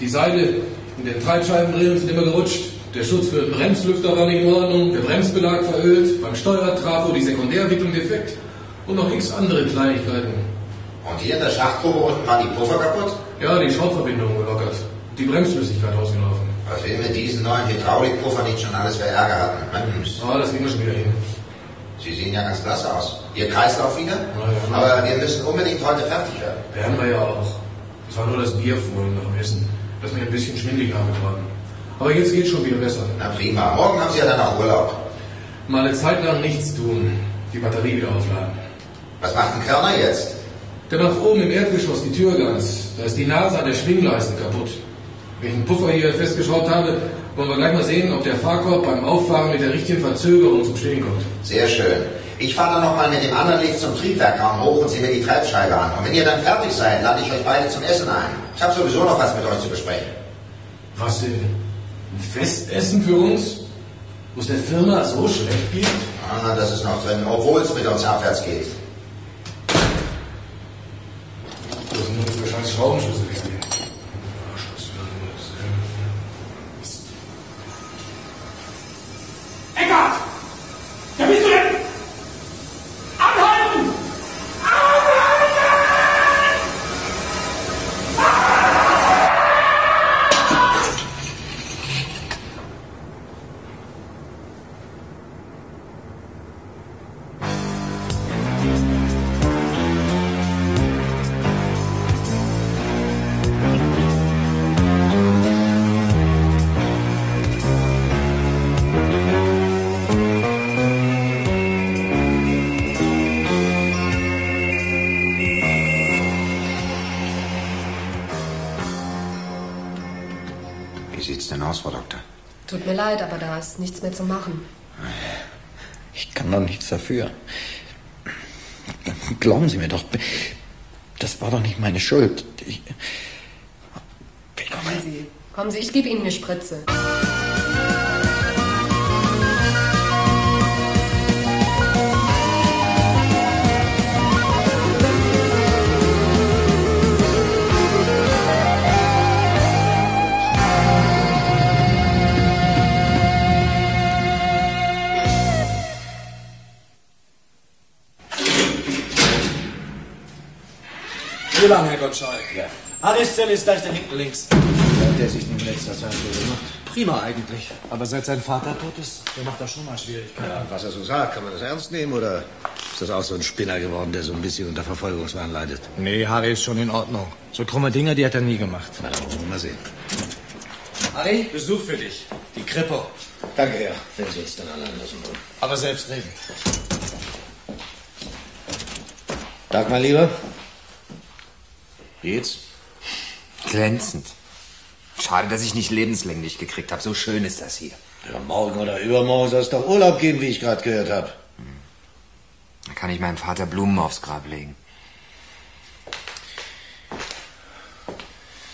Die Seile und der Treibscheibenriemen sind immer gerutscht. Der Schutz für den Bremslüfter war nicht in Ordnung. Der Bremsbelag verölt. Beim Steuertrafo die Sekundärwicklung defekt. Und noch x andere Kleinigkeiten. Und hier in der Schachtgrube unten waren die Puffer kaputt? Ja, die Schraubverbindung gelockert. Die Bremsflüssigkeit ausgelaufen. Als wir mit diesen neuen Hydraulikpuffer nicht schon alles für Ärger hatten. Oh, das ging wir schon wieder hin. Sie sehen ja ganz blass aus. Ihr Kreislauf wieder? Ja. Aber wir müssen unbedingt heute fertig werden. Werden wir ja auch. Es war nur das Bier vorhin nach dem Essen, das mir ein bisschen schwindelig angetragen. Aber jetzt geht's schon wieder besser. Na prima. Morgen haben Sie ja dann auch Urlaub. Mal eine Zeit lang nichts tun. Die Batterie wieder aufladen. Was macht ein Körner jetzt? Der macht oben im Erdgeschoss die Tür ganz. Da ist die Nase an der Schwingleiste kaputt. Wenn ich einen Puffer hier festgeschraubt habe, wollen wir gleich mal sehen, ob der Fahrkorb beim Auffahren mit der richtigen Verzögerung zum Stehen kommt. Sehr schön. Ich fahre dann nochmal mit dem anderen Licht zum Triebwerkraum hoch und sehe mir die Treibscheibe an. Und wenn ihr dann fertig seid, lade ich euch beide zum Essen ein. Ich habe sowieso noch was mit euch zu besprechen. Was denn? Ein Festessen für uns? Wo es der Firma so schlecht geht? Ah, das ist noch drin, obwohl es mit uns abwärts geht. Wo sind denn unsere scheiß Schraubenschlüssel? Tut mir leid, aber da ist nichts mehr zu machen. Ich kann doch nichts dafür. Glauben Sie mir doch, das war doch nicht meine Schuld. Kommen Sie, ich gebe Ihnen eine Spritze. Wie lange, Herr Gonschorek? Ja. Annis Zelle ist gleich da hinten links. Hat der sich in letzter Zeit so gemacht? Prima eigentlich. Aber seit sein Vater tot ist, der macht da schon mal Schwierigkeiten. Ja, und was er so sagt, kann man das ernst nehmen oder ist das auch so ein Spinner geworden, der so ein bisschen unter Verfolgungswahn leidet? Nee, Harry ist schon in Ordnung. So krumme Dinger, die hat er nie gemacht. Na, dann wollen wir mal sehen. Harry, Besuch für dich. Die Kripo. Danke, Herr. Wenn Sie uns dann alle anlassen wollen. Aber selbst reden. Tag, mein Lieber. Wie geht's? Glänzend. Schade, dass ich nicht lebenslänglich gekriegt habe. So schön ist das hier. Ja, morgen oder übermorgen soll es doch Urlaub geben, wie ich gerade gehört habe. Da kann ich meinem Vater Blumen aufs Grab legen.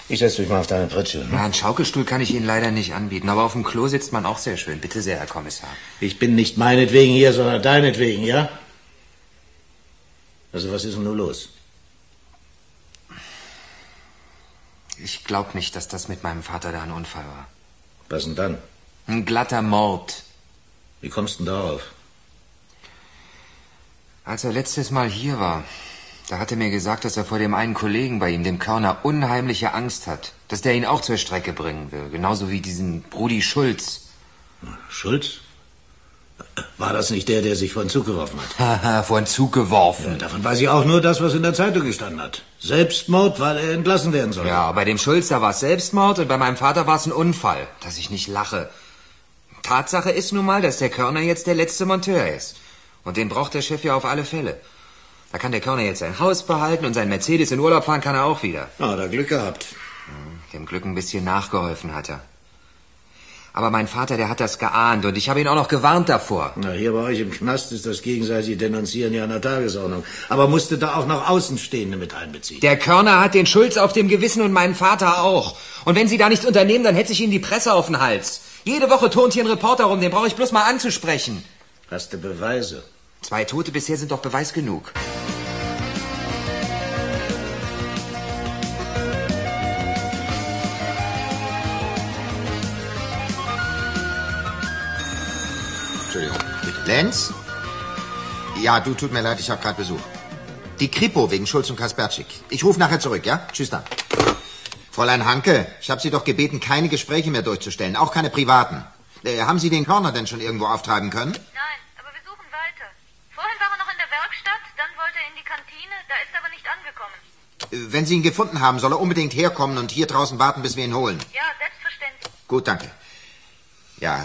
Ich setze mich mal auf deine Pritsche. Ne? Na, einen Schaukelstuhl kann ich Ihnen leider nicht anbieten, aber auf dem Klo sitzt man auch sehr schön. Bitte sehr, Herr Kommissar. Ich bin nicht meinetwegen hier, sondern deinetwegen, ja? Also was ist denn nun los? Ich glaube nicht, dass das mit meinem Vater da ein Unfall war. Was denn dann? Ein glatter Mord. Wie kommst du denn darauf? Als er letztes Mal hier war, da hat er mir gesagt, dass er vor dem einen Kollegen bei ihm, dem Körner, unheimliche Angst hat. Dass der ihn auch zur Strecke bringen will. Genauso wie diesen Brudi Schulz. Schulz? War das nicht der, der sich vor den Zug geworfen hat? Haha, vor den Zug geworfen. Ja, davon weiß ich auch nur das, was in der Zeitung gestanden hat. Selbstmord, weil er entlassen werden soll. Ja, bei dem Schulz, da war es Selbstmord und bei meinem Vater war es ein Unfall. Dass ich nicht lache. Tatsache ist nun mal, dass der Körner jetzt der letzte Monteur ist. Und den braucht der Chef ja auf alle Fälle. Da kann der Körner jetzt sein Haus behalten und sein Mercedes in Urlaub fahren kann er auch wieder. Ah, hat er Glück gehabt. Dem Glück ein bisschen nachgeholfen hat er. Aber mein Vater, der hat das geahnt und ich habe ihn auch noch gewarnt davor. Na, hier bei euch im Knast ist das gegenseitige Denunzieren ja an der Tagesordnung. Aber musste da auch noch Außenstehende mit einbeziehen. Der Körner hat den Schulz auf dem Gewissen und meinen Vater auch. Und wenn sie da nichts unternehmen, dann hätte ich ihnen die Presse auf den Hals. Jede Woche turnt hier ein Reporter rum, den brauche ich bloß mal anzusprechen. Hast du Beweise? 2 Tote bisher sind doch Beweis genug. Lenz? Ja, du, tut mir leid, ich habe gerade Besuch. Die Kripo wegen Schulz und Kasperczyk. Ich rufe nachher zurück, ja? Tschüss dann. Fräulein Hanke, ich habe Sie doch gebeten, keine Gespräche mehr durchzustellen, auch keine privaten. Haben Sie den Körner denn schon irgendwo auftreiben können? Nein, aber wir suchen weiter. Vorhin war er noch in der Werkstatt, dann wollte er in die Kantine, da ist er aber nicht angekommen. Wenn Sie ihn gefunden haben, soll er unbedingt herkommen und hier draußen warten, bis wir ihn holen. Ja, selbstverständlich. Gut, danke. Ja,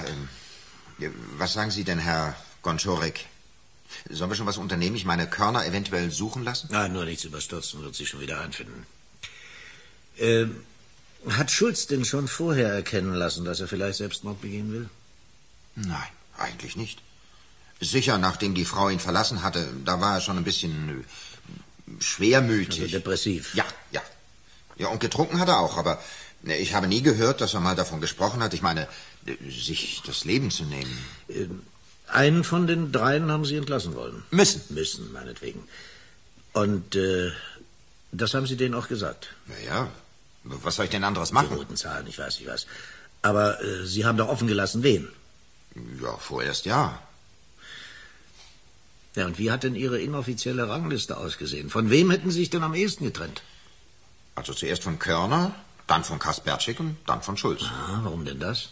was sagen Sie denn, Herr Gonschorek? Sollen wir schon was unternehmen? Ich meine, Körner eventuell suchen lassen? Nein, nur nichts überstürzen, wird sich schon wieder einfinden. Hat Schulz denn schon vorher erkennen lassen, dass er vielleicht Selbstmord begehen will? Nein, eigentlich nicht. Sicher, nachdem die Frau ihn verlassen hatte, da war er schon ein bisschen schwermütig. Also depressiv. Ja, ja. Ja, und getrunken hat er auch, aber ich habe nie gehört, dass er mal davon gesprochen hat, ich meine, sich das Leben zu nehmen. Einen von den dreien haben Sie entlassen wollen. Müssen. Müssen, meinetwegen. Und das haben Sie denen auch gesagt? Naja, was soll ich denn anderes machen? Die roten Zahlen, ich weiß, ich weiß. Aber Sie haben doch offen gelassen, wen? Ja, vorerst ja. Ja, und wie hat denn Ihre inoffizielle Rangliste ausgesehen? Von wem hätten Sie sich denn am ehesten getrennt? Also zuerst von Körner, dann von Kasperczyk und dann von Schulz. Ah, warum denn das?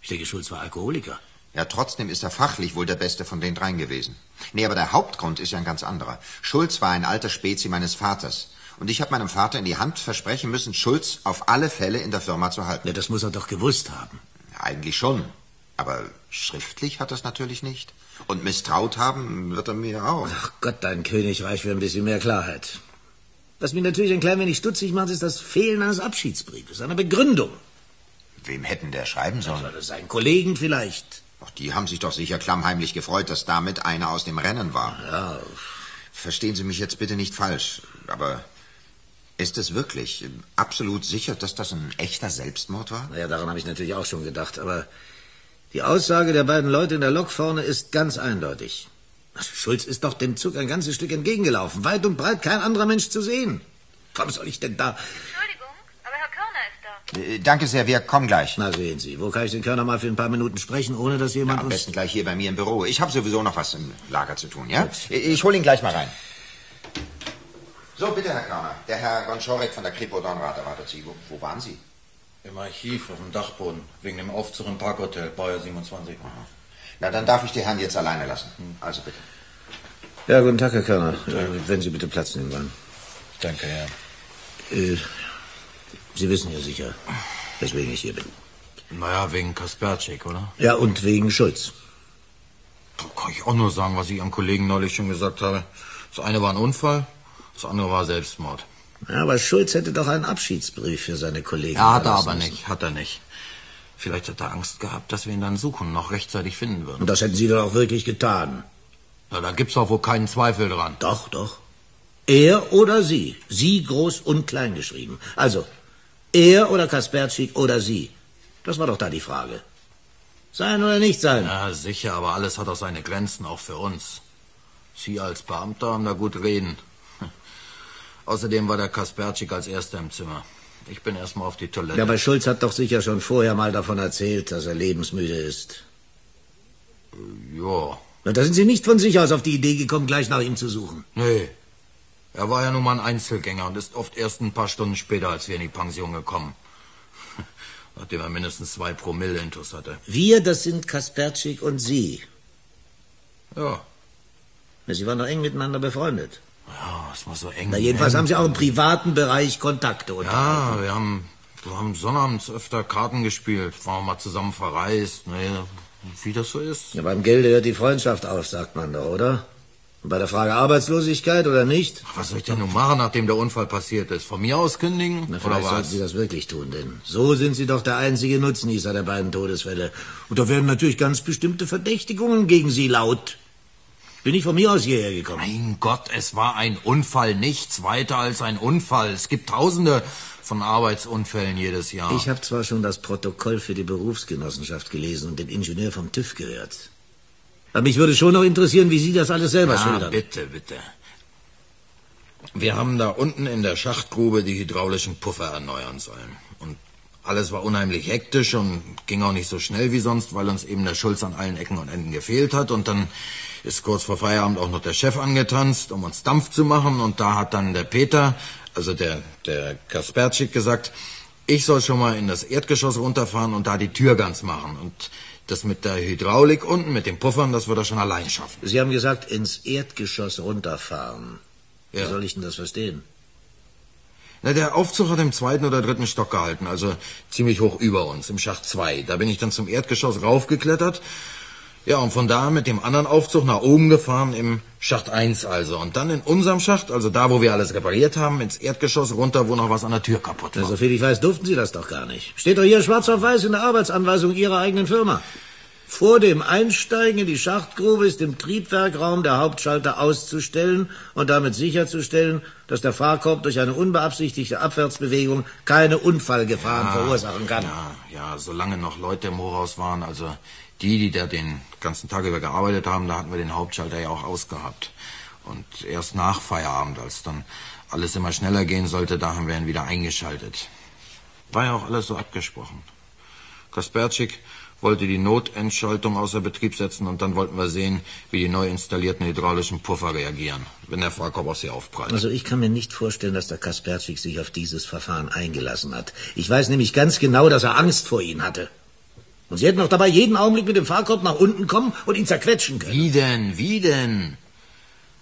Ich denke, Schulz war Alkoholiker. Ja, trotzdem ist er fachlich wohl der Beste von den dreien gewesen. Nee, aber der Hauptgrund ist ja ein ganz anderer. Schulz war ein alter Spezi meines Vaters. Und ich habe meinem Vater in die Hand versprechen müssen, Schulz auf alle Fälle in der Firma zu halten. Ja, das muss er doch gewusst haben. Ja, eigentlich schon. Aber schriftlich hat er es natürlich nicht. Und misstraut haben wird er mir auch. Ach Gott, dein Königreich für ein bisschen mehr Klarheit. Was mich natürlich ein klein wenig stutzig macht, ist das Fehlen eines Abschiedsbriefes, einer Begründung. Wem hätten der schreiben sollen? Also seinen Kollegen vielleicht. Ach, die haben sich doch sicher klammheimlich gefreut, dass damit einer aus dem Rennen war. Ja. Verstehen Sie mich jetzt bitte nicht falsch, aber ist es wirklich absolut sicher, dass das ein echter Selbstmord war? Naja, daran habe ich natürlich auch schon gedacht, aber die Aussage der beiden Leute in der Lok vorne ist ganz eindeutig. Schulz ist doch dem Zug ein ganzes Stück entgegengelaufen, weit und breit kein anderer Mensch zu sehen. Warum soll ich denn da... Danke sehr, wir kommen gleich. Na, sehen Sie, wo kann ich den Körner mal für ein paar Minuten sprechen, ohne dass jemand uns... Am besten gleich hier bei mir im Büro. Ich habe sowieso noch was im Lager zu tun, ja? Ich hole ihn gleich mal rein. So, bitte, Herr Körner. Der Herr Gonschorek von der Kripo Dornrath erwartet Sie. Wo waren Sie? Im Archiv, auf dem Dachboden, wegen dem Aufzug im Parkhotel Bauer 27. Aha. Na, dann darf ich die Herren jetzt alleine lassen. Also bitte. Ja, guten Tag, Herr Körner. Wenn Sie bitte Platz nehmen wollen. Danke, Herr. Sie wissen ja sicher, weswegen ich hier bin. Naja, wegen Kasperczyk, oder? Ja, und wegen Schulz. Da kann ich auch nur sagen, was ich Ihrem Kollegen neulich schon gesagt habe. Das eine war ein Unfall, das andere war Selbstmord. Ja, aber Schulz hätte doch einen Abschiedsbrief für seine Kollegen. Ja, hat er aber nicht, hat er nicht. Vielleicht hat er Angst gehabt, dass wir ihn dann suchen, noch rechtzeitig finden würden. Und das hätten Sie doch auch wirklich getan. Na, da gibt's doch wohl keinen Zweifel dran. Doch, doch. Er oder Sie. Sie groß und klein geschrieben. Also, er oder Kasperczyk oder Sie. Das war doch da die Frage. Sein oder nicht sein? Ja, sicher, aber alles hat auch seine Grenzen, auch für uns. Sie als Beamter haben da gut reden. Außerdem war der Kasperczyk als Erster im Zimmer. Ich bin erstmal auf die Toilette. Ja, aber Schulz hat doch sicher schon vorher mal davon erzählt, dass er lebensmüde ist. Ja. Und da sind Sie nicht von sich aus auf die Idee gekommen, gleich nach ihm zu suchen? Nee. Er war ja nun mal ein Einzelgänger und ist oft erst ein paar Stunden später, als wir in die Pension gekommen. Nachdem er mindestens 2 Promille Intus hatte. Wir, das sind Kasperczyk und Sie. Ja. Na, Sie waren doch eng miteinander befreundet. Ja, es war so eng. Na, jedenfalls haben Sie auch im privaten Bereich Kontakte unterhalten. Ja, wir haben sonnabends öfter Karten gespielt, waren mal zusammen verreist, naja, wie das so ist. Ja, beim Gelde hört die Freundschaft auf, sagt man doch, oder? Und bei der Frage Arbeitslosigkeit oder nicht? Ach, was soll ich denn nun machen, nachdem der Unfall passiert ist? Von mir aus kündigen? Na, oder was? Sollten Sie das wirklich tun, denn so sind Sie doch der einzige Nutznießer der beiden Todesfälle. Und da werden natürlich ganz bestimmte Verdächtigungen gegen Sie laut. Bin ich von mir aus hierher gekommen? Mein Gott, es war ein Unfall, nichts weiter als ein Unfall. Es gibt Tausende von Arbeitsunfällen jedes Jahr. Ich habe zwar schon das Protokoll für die Berufsgenossenschaft gelesen und den Ingenieur vom TÜV gehört. Aber mich würde schon noch interessieren, wie Sie das alles selber schildern. Bitte, bitte. Wir haben da unten in der Schachtgrube die hydraulischen Puffer erneuern sollen. Und alles war unheimlich hektisch und ging auch nicht so schnell wie sonst, weil uns eben der Schulz an allen Ecken und Enden gefehlt hat. Und dann ist kurz vor Feierabend auch noch der Chef angetanzt, um uns Dampf zu machen. Und da hat dann der Peter, also der Kasperczyk, gesagt, ich soll schon mal in das Erdgeschoss runterfahren und da die Tür ganz machen. Und das mit der Hydraulik unten, mit den Puffern, das wird er schon allein schaffen. Sie haben gesagt, ins Erdgeschoss runterfahren. Ja. Wie soll ich denn das verstehen? Na, der Aufzug hat im 2. oder 3. Stock gehalten, also ziemlich hoch über uns, im Schacht 2. Da bin ich dann zum Erdgeschoss raufgeklettert. Ja, und von da mit dem anderen Aufzug nach oben gefahren, im Schacht 1 also. Und dann in unserem Schacht, also da, wo wir alles repariert haben, ins Erdgeschoss runter, wo noch was an der Tür kaputt war. Ja, soviel ich weiß, durften Sie das doch gar nicht. Steht doch hier schwarz auf weiß in der Arbeitsanweisung Ihrer eigenen Firma. Vor dem Einsteigen in die Schachtgrube ist im Triebwerkraum der Hauptschalter auszustellen und damit sicherzustellen, dass der Fahrkorb durch eine unbeabsichtigte Abwärtsbewegung keine Unfallgefahren verursachen kann. Ja, solange noch Leute im Hochhaus waren, also die da den ganzen Tag über gearbeitet haben, da hatten wir den Hauptschalter ja auch ausgehabt. Und erst nach Feierabend, als dann alles immer schneller gehen sollte, da haben wir ihn wieder eingeschaltet. War ja auch alles so abgesprochen. Kasperczyk wollte die Notendschaltung außer Betrieb setzen und dann wollten wir sehen, wie die neu installierten hydraulischen Puffer reagieren, wenn der Fahrkorb auf sie aufprallt. Also ich kann mir nicht vorstellen, dass der Kasperczyk sich auf dieses Verfahren eingelassen hat. Ich weiß nämlich ganz genau, dass er Angst vor ihnen hatte. Und sie hätten auch dabei jeden Augenblick mit dem Fahrkorb nach unten kommen und ihn zerquetschen können. Wie denn?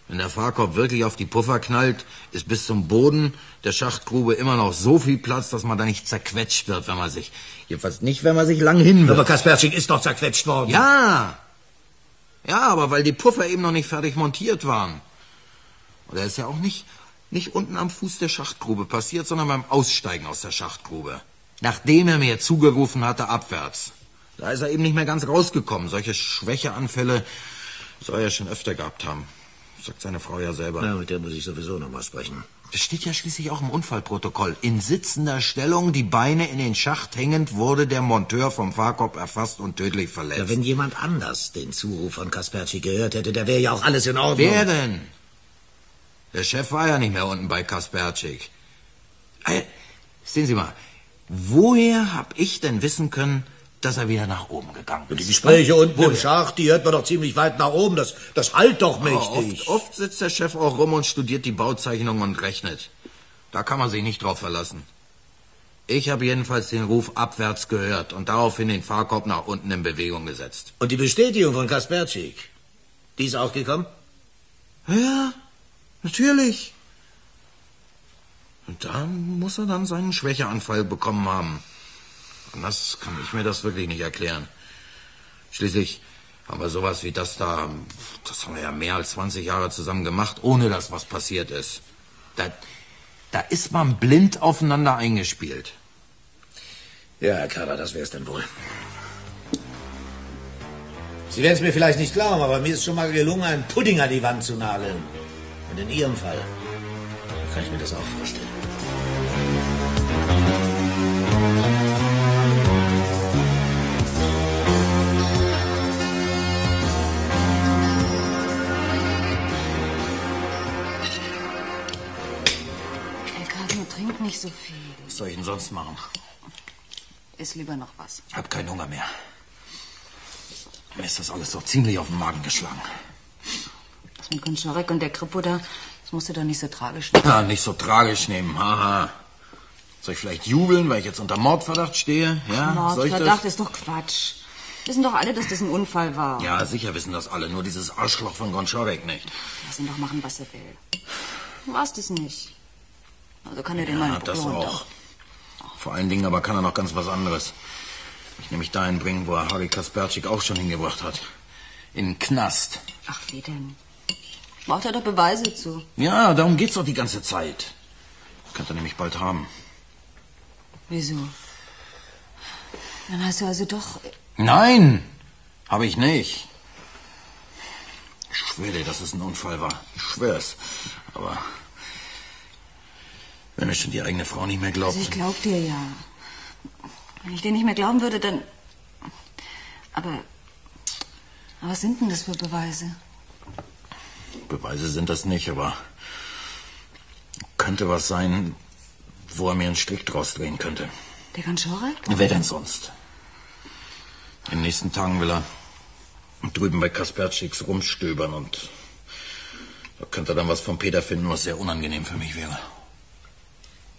Wenn der Fahrkorb wirklich auf die Puffer knallt, ist bis zum Boden der Schachtgrube immer noch so viel Platz, dass man da nicht zerquetscht wird, wenn man sich... Jedenfalls nicht, wenn man sich lang hinwirft. Aber Kasperczyk ist doch zerquetscht worden. Ja, aber weil die Puffer eben noch nicht fertig montiert waren. Und er ist ja auch nicht unten am Fuß der Schachtgrube passiert, sondern beim Aussteigen aus der Schachtgrube. Nachdem er mir zugerufen hatte, abwärts. Da ist er eben nicht mehr ganz rausgekommen. Solche Schwächeanfälle soll er schon öfter gehabt haben. Sagt seine Frau ja selber. Ja, mit der muss ich sowieso noch mal sprechen. Es steht ja schließlich auch im Unfallprotokoll. In sitzender Stellung, die Beine in den Schacht hängend, wurde der Monteur vom Fahrkorb erfasst und tödlich verletzt. Ja, wenn jemand anders den Zuruf von Kasperczyk gehört hätte, da wäre ja auch alles in Ordnung. Wer denn? Der Chef war ja nicht mehr unten bei Kasperczyk. Sehen Sie mal, woher hab ich denn wissen können, dass er wieder nach oben gegangen ist. Die Gespräche unten im Schacht, die hört man doch ziemlich weit nach oben. Das halt doch mächtig. Oft sitzt der Chef auch rum und studiert die Bauzeichnung und rechnet. Da kann man sich nicht drauf verlassen. Ich habe jedenfalls den Ruf abwärts gehört und daraufhin den Fahrkorb nach unten in Bewegung gesetzt. Und die Bestätigung von Kasperczyk, die ist auch gekommen? Ja, natürlich. Und da muss er dann seinen Schwächeanfall bekommen haben. Anders kann ich mir das wirklich nicht erklären. Schließlich haben wir sowas wie das da, das haben wir ja mehr als 20 Jahre zusammen gemacht, ohne dass was passiert ist. Da ist man blind aufeinander eingespielt. Ja, Herr Körner, das wär's denn wohl. Sie werden es mir vielleicht nicht glauben, aber mir ist schon mal gelungen, einen Pudding an die Wand zu nageln. Und in Ihrem Fall kann ich mir das auch vorstellen. Nicht so viel. Was soll ich denn sonst machen? Iss lieber noch was. Ich hab keinen Hunger mehr. Mir ist das alles doch ziemlich auf den Magen geschlagen. Das mit Gonschorek und der Kripo da, das musst du doch nicht so tragisch nehmen. Ja, nicht so tragisch nehmen, haha. Soll ich vielleicht jubeln, weil ich jetzt unter Mordverdacht stehe? Ja, Mordverdacht ist doch Quatsch. Wissen doch alle, dass das ein Unfall war. Ja, sicher wissen das alle, nur dieses Arschloch von Gonschorek nicht. Lass ihn doch machen, was er will. Du warst es nicht. Also kann er den mal das runter. Auch. Vor allen Dingen aber kann er noch ganz was anderes. Mich nämlich dahin bringen, wo er Harry Kasperczyk auch schon hingebracht hat. In den Knast. Ach, wie denn? Braucht er doch Beweise zu. Ja, darum geht's doch die ganze Zeit. Könnte er nämlich bald haben. Wieso? Dann hast du also doch... Nein! Habe ich nicht. Ich schwöre dir, dass es ein Unfall war. Ich schwör's. Aber... Wenn mir schon die eigene Frau nicht mehr glaubt. Also ich glaub dir ja. Wenn ich dir nicht mehr glauben würde, dann... Aber was sind denn das für Beweise? Beweise sind das nicht, aber... Könnte was sein, wo er mir einen Strick draus drehen könnte. Der Gonschorek? Wer denn sonst? In den nächsten Tagen will er drüben bei Kasperczyks rumstöbern und... Da könnte er dann was von Peter finden, was sehr unangenehm für mich wäre.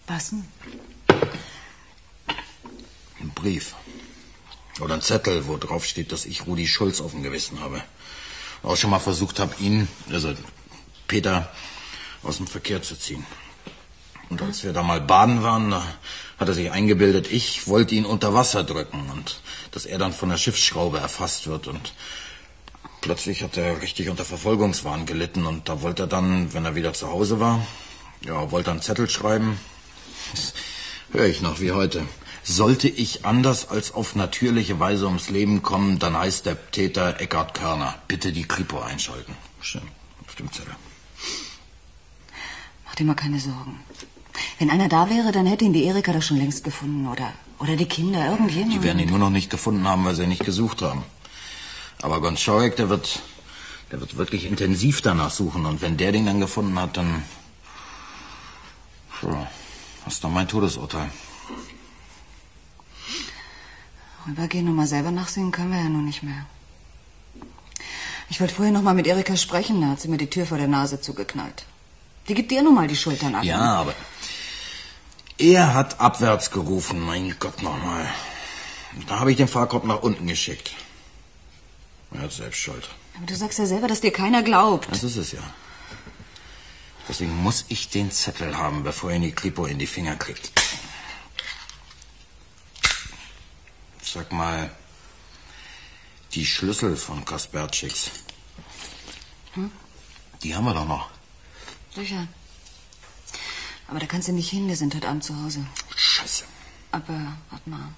Was denn? Ein Brief. Oder ein Zettel, wo drauf steht, dass ich Rudi Schulz auf dem Gewissen habe. Auch schon mal versucht habe, ihn, also Peter, aus dem Verkehr zu ziehen. Und als wir da mal baden waren, da hat er sich eingebildet, ich wollte ihn unter Wasser drücken und dass er dann von der Schiffsschraube erfasst wird. Und plötzlich hat er richtig unter Verfolgungswahn gelitten und da wollte er dann, wenn er wieder zu Hause war, ja, wollte er einen Zettel schreiben. Das höre ich noch wie heute. Sollte ich anders als auf natürliche Weise ums Leben kommen, dann heißt der Täter Eckart Körner. Bitte die Kripo einschalten. Schön, auf dem Zettel. Mach dir mal keine Sorgen. Wenn einer da wäre, dann hätte ihn die Erika doch schon längst gefunden. Oder die Kinder, irgendjemand. Die werden ihn nur noch nicht gefunden haben, weil sie ihn nicht gesucht haben. Aber Gonschorek, der wird wirklich intensiv danach suchen. Und wenn der den dann gefunden hat, dann... So. Das ist doch mein Todesurteil. Rübergehen und mal selber nachsehen können wir ja nun nicht mehr. Ich wollte vorher noch mal mit Erika sprechen, da hat sie mir die Tür vor der Nase zugeknallt. Die gibt dir nun mal die Schultern ab. Ja, aber er hat abwärts gerufen, mein Gott nochmal. Da habe ich den Fahrkorb nach unten geschickt. Er hat selbst Schuld. Aber du sagst ja selber, dass dir keiner glaubt. Das ist es ja. Deswegen muss ich den Zettel haben, bevor ihn die Kripo in die Finger kriegt. Sag mal, die Schlüssel von Kasperczyks, die haben wir doch noch. Sicher. Aber da kannst du nicht hin, wir sind heute Abend zu Hause. Scheiße. Aber, warte mal.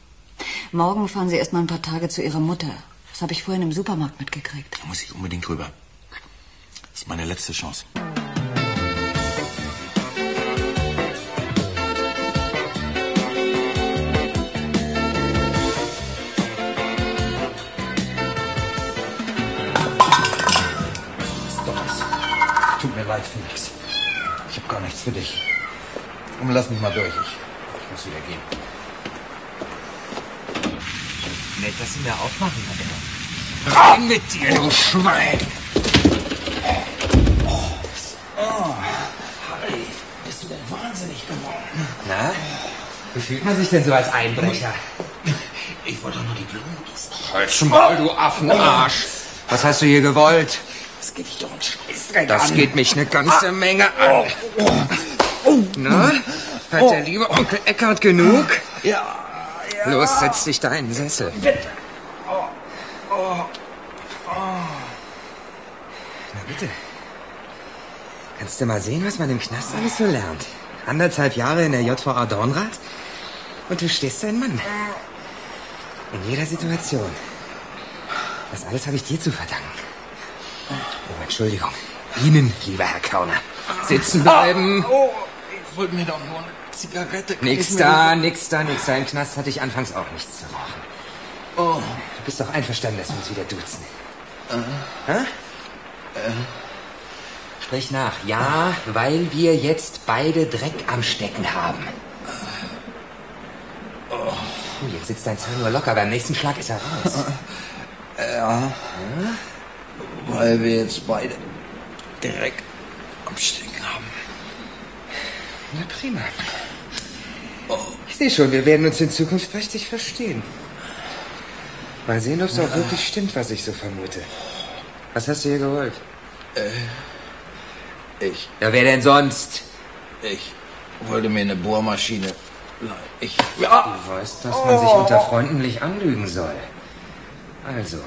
Morgen fahren sie erst mal ein paar Tage zu ihrer Mutter. Das habe ich vorhin im Supermarkt mitgekriegt. Da muss ich unbedingt rüber. Das ist meine letzte Chance. Felix, ich habe gar nichts für dich. Und lass mich mal durch, ich muss wieder gehen. nett, dass Sie mir aufmachen, Alter. Rein mit dir, du Schwein! Oh, Harry, bist du denn wahnsinnig geworden? Na? Wie fühlt man sich denn so als Einbrecher? Ich wollte doch nur die Blumen gießen. Halt's mal, du Affenarsch! Was hast du hier gewollt? Das geht dich doch einen Scheißdreck an. Das geht mich eine ganze Menge an. Na? Hat der liebe Onkel Eckhardt genug? Ja. Los, setz dich da in den Sessel. Bitte. Na bitte. Kannst du mal sehen, was man im Knast alles so lernt? 1,5 Jahre in der JVA Dornrath und du stehst dein Mann. In jeder Situation. Das alles habe ich dir zu verdanken. Oh, Entschuldigung. Ihnen, lieber Herr Körner. Sitzen bleiben. Ich wollte mir doch nur eine Zigarette. Nix da. Im Knast hatte ich anfangs auch nichts zu rauchen. Oh. Du bist doch einverstanden, dass wir uns wieder duzen. Sprich nach. Ja, weil wir jetzt beide Dreck am Stecken haben. Puh, jetzt sitzt dein Zahn nur locker. Beim nächsten Schlag ist er raus. Weil wir jetzt beide Dreck am Stecken haben. Na prima. Ich sehe schon, wir werden uns in Zukunft richtig verstehen. Mal sehen, ob es auch wirklich stimmt, was ich so vermute. Was hast du hier gewollt? Ich. Ja, wer denn sonst? Ich wollte mir eine Bohrmaschine leihen. Du weißt, dass man sich unter Freunden nicht anlügen soll. Also,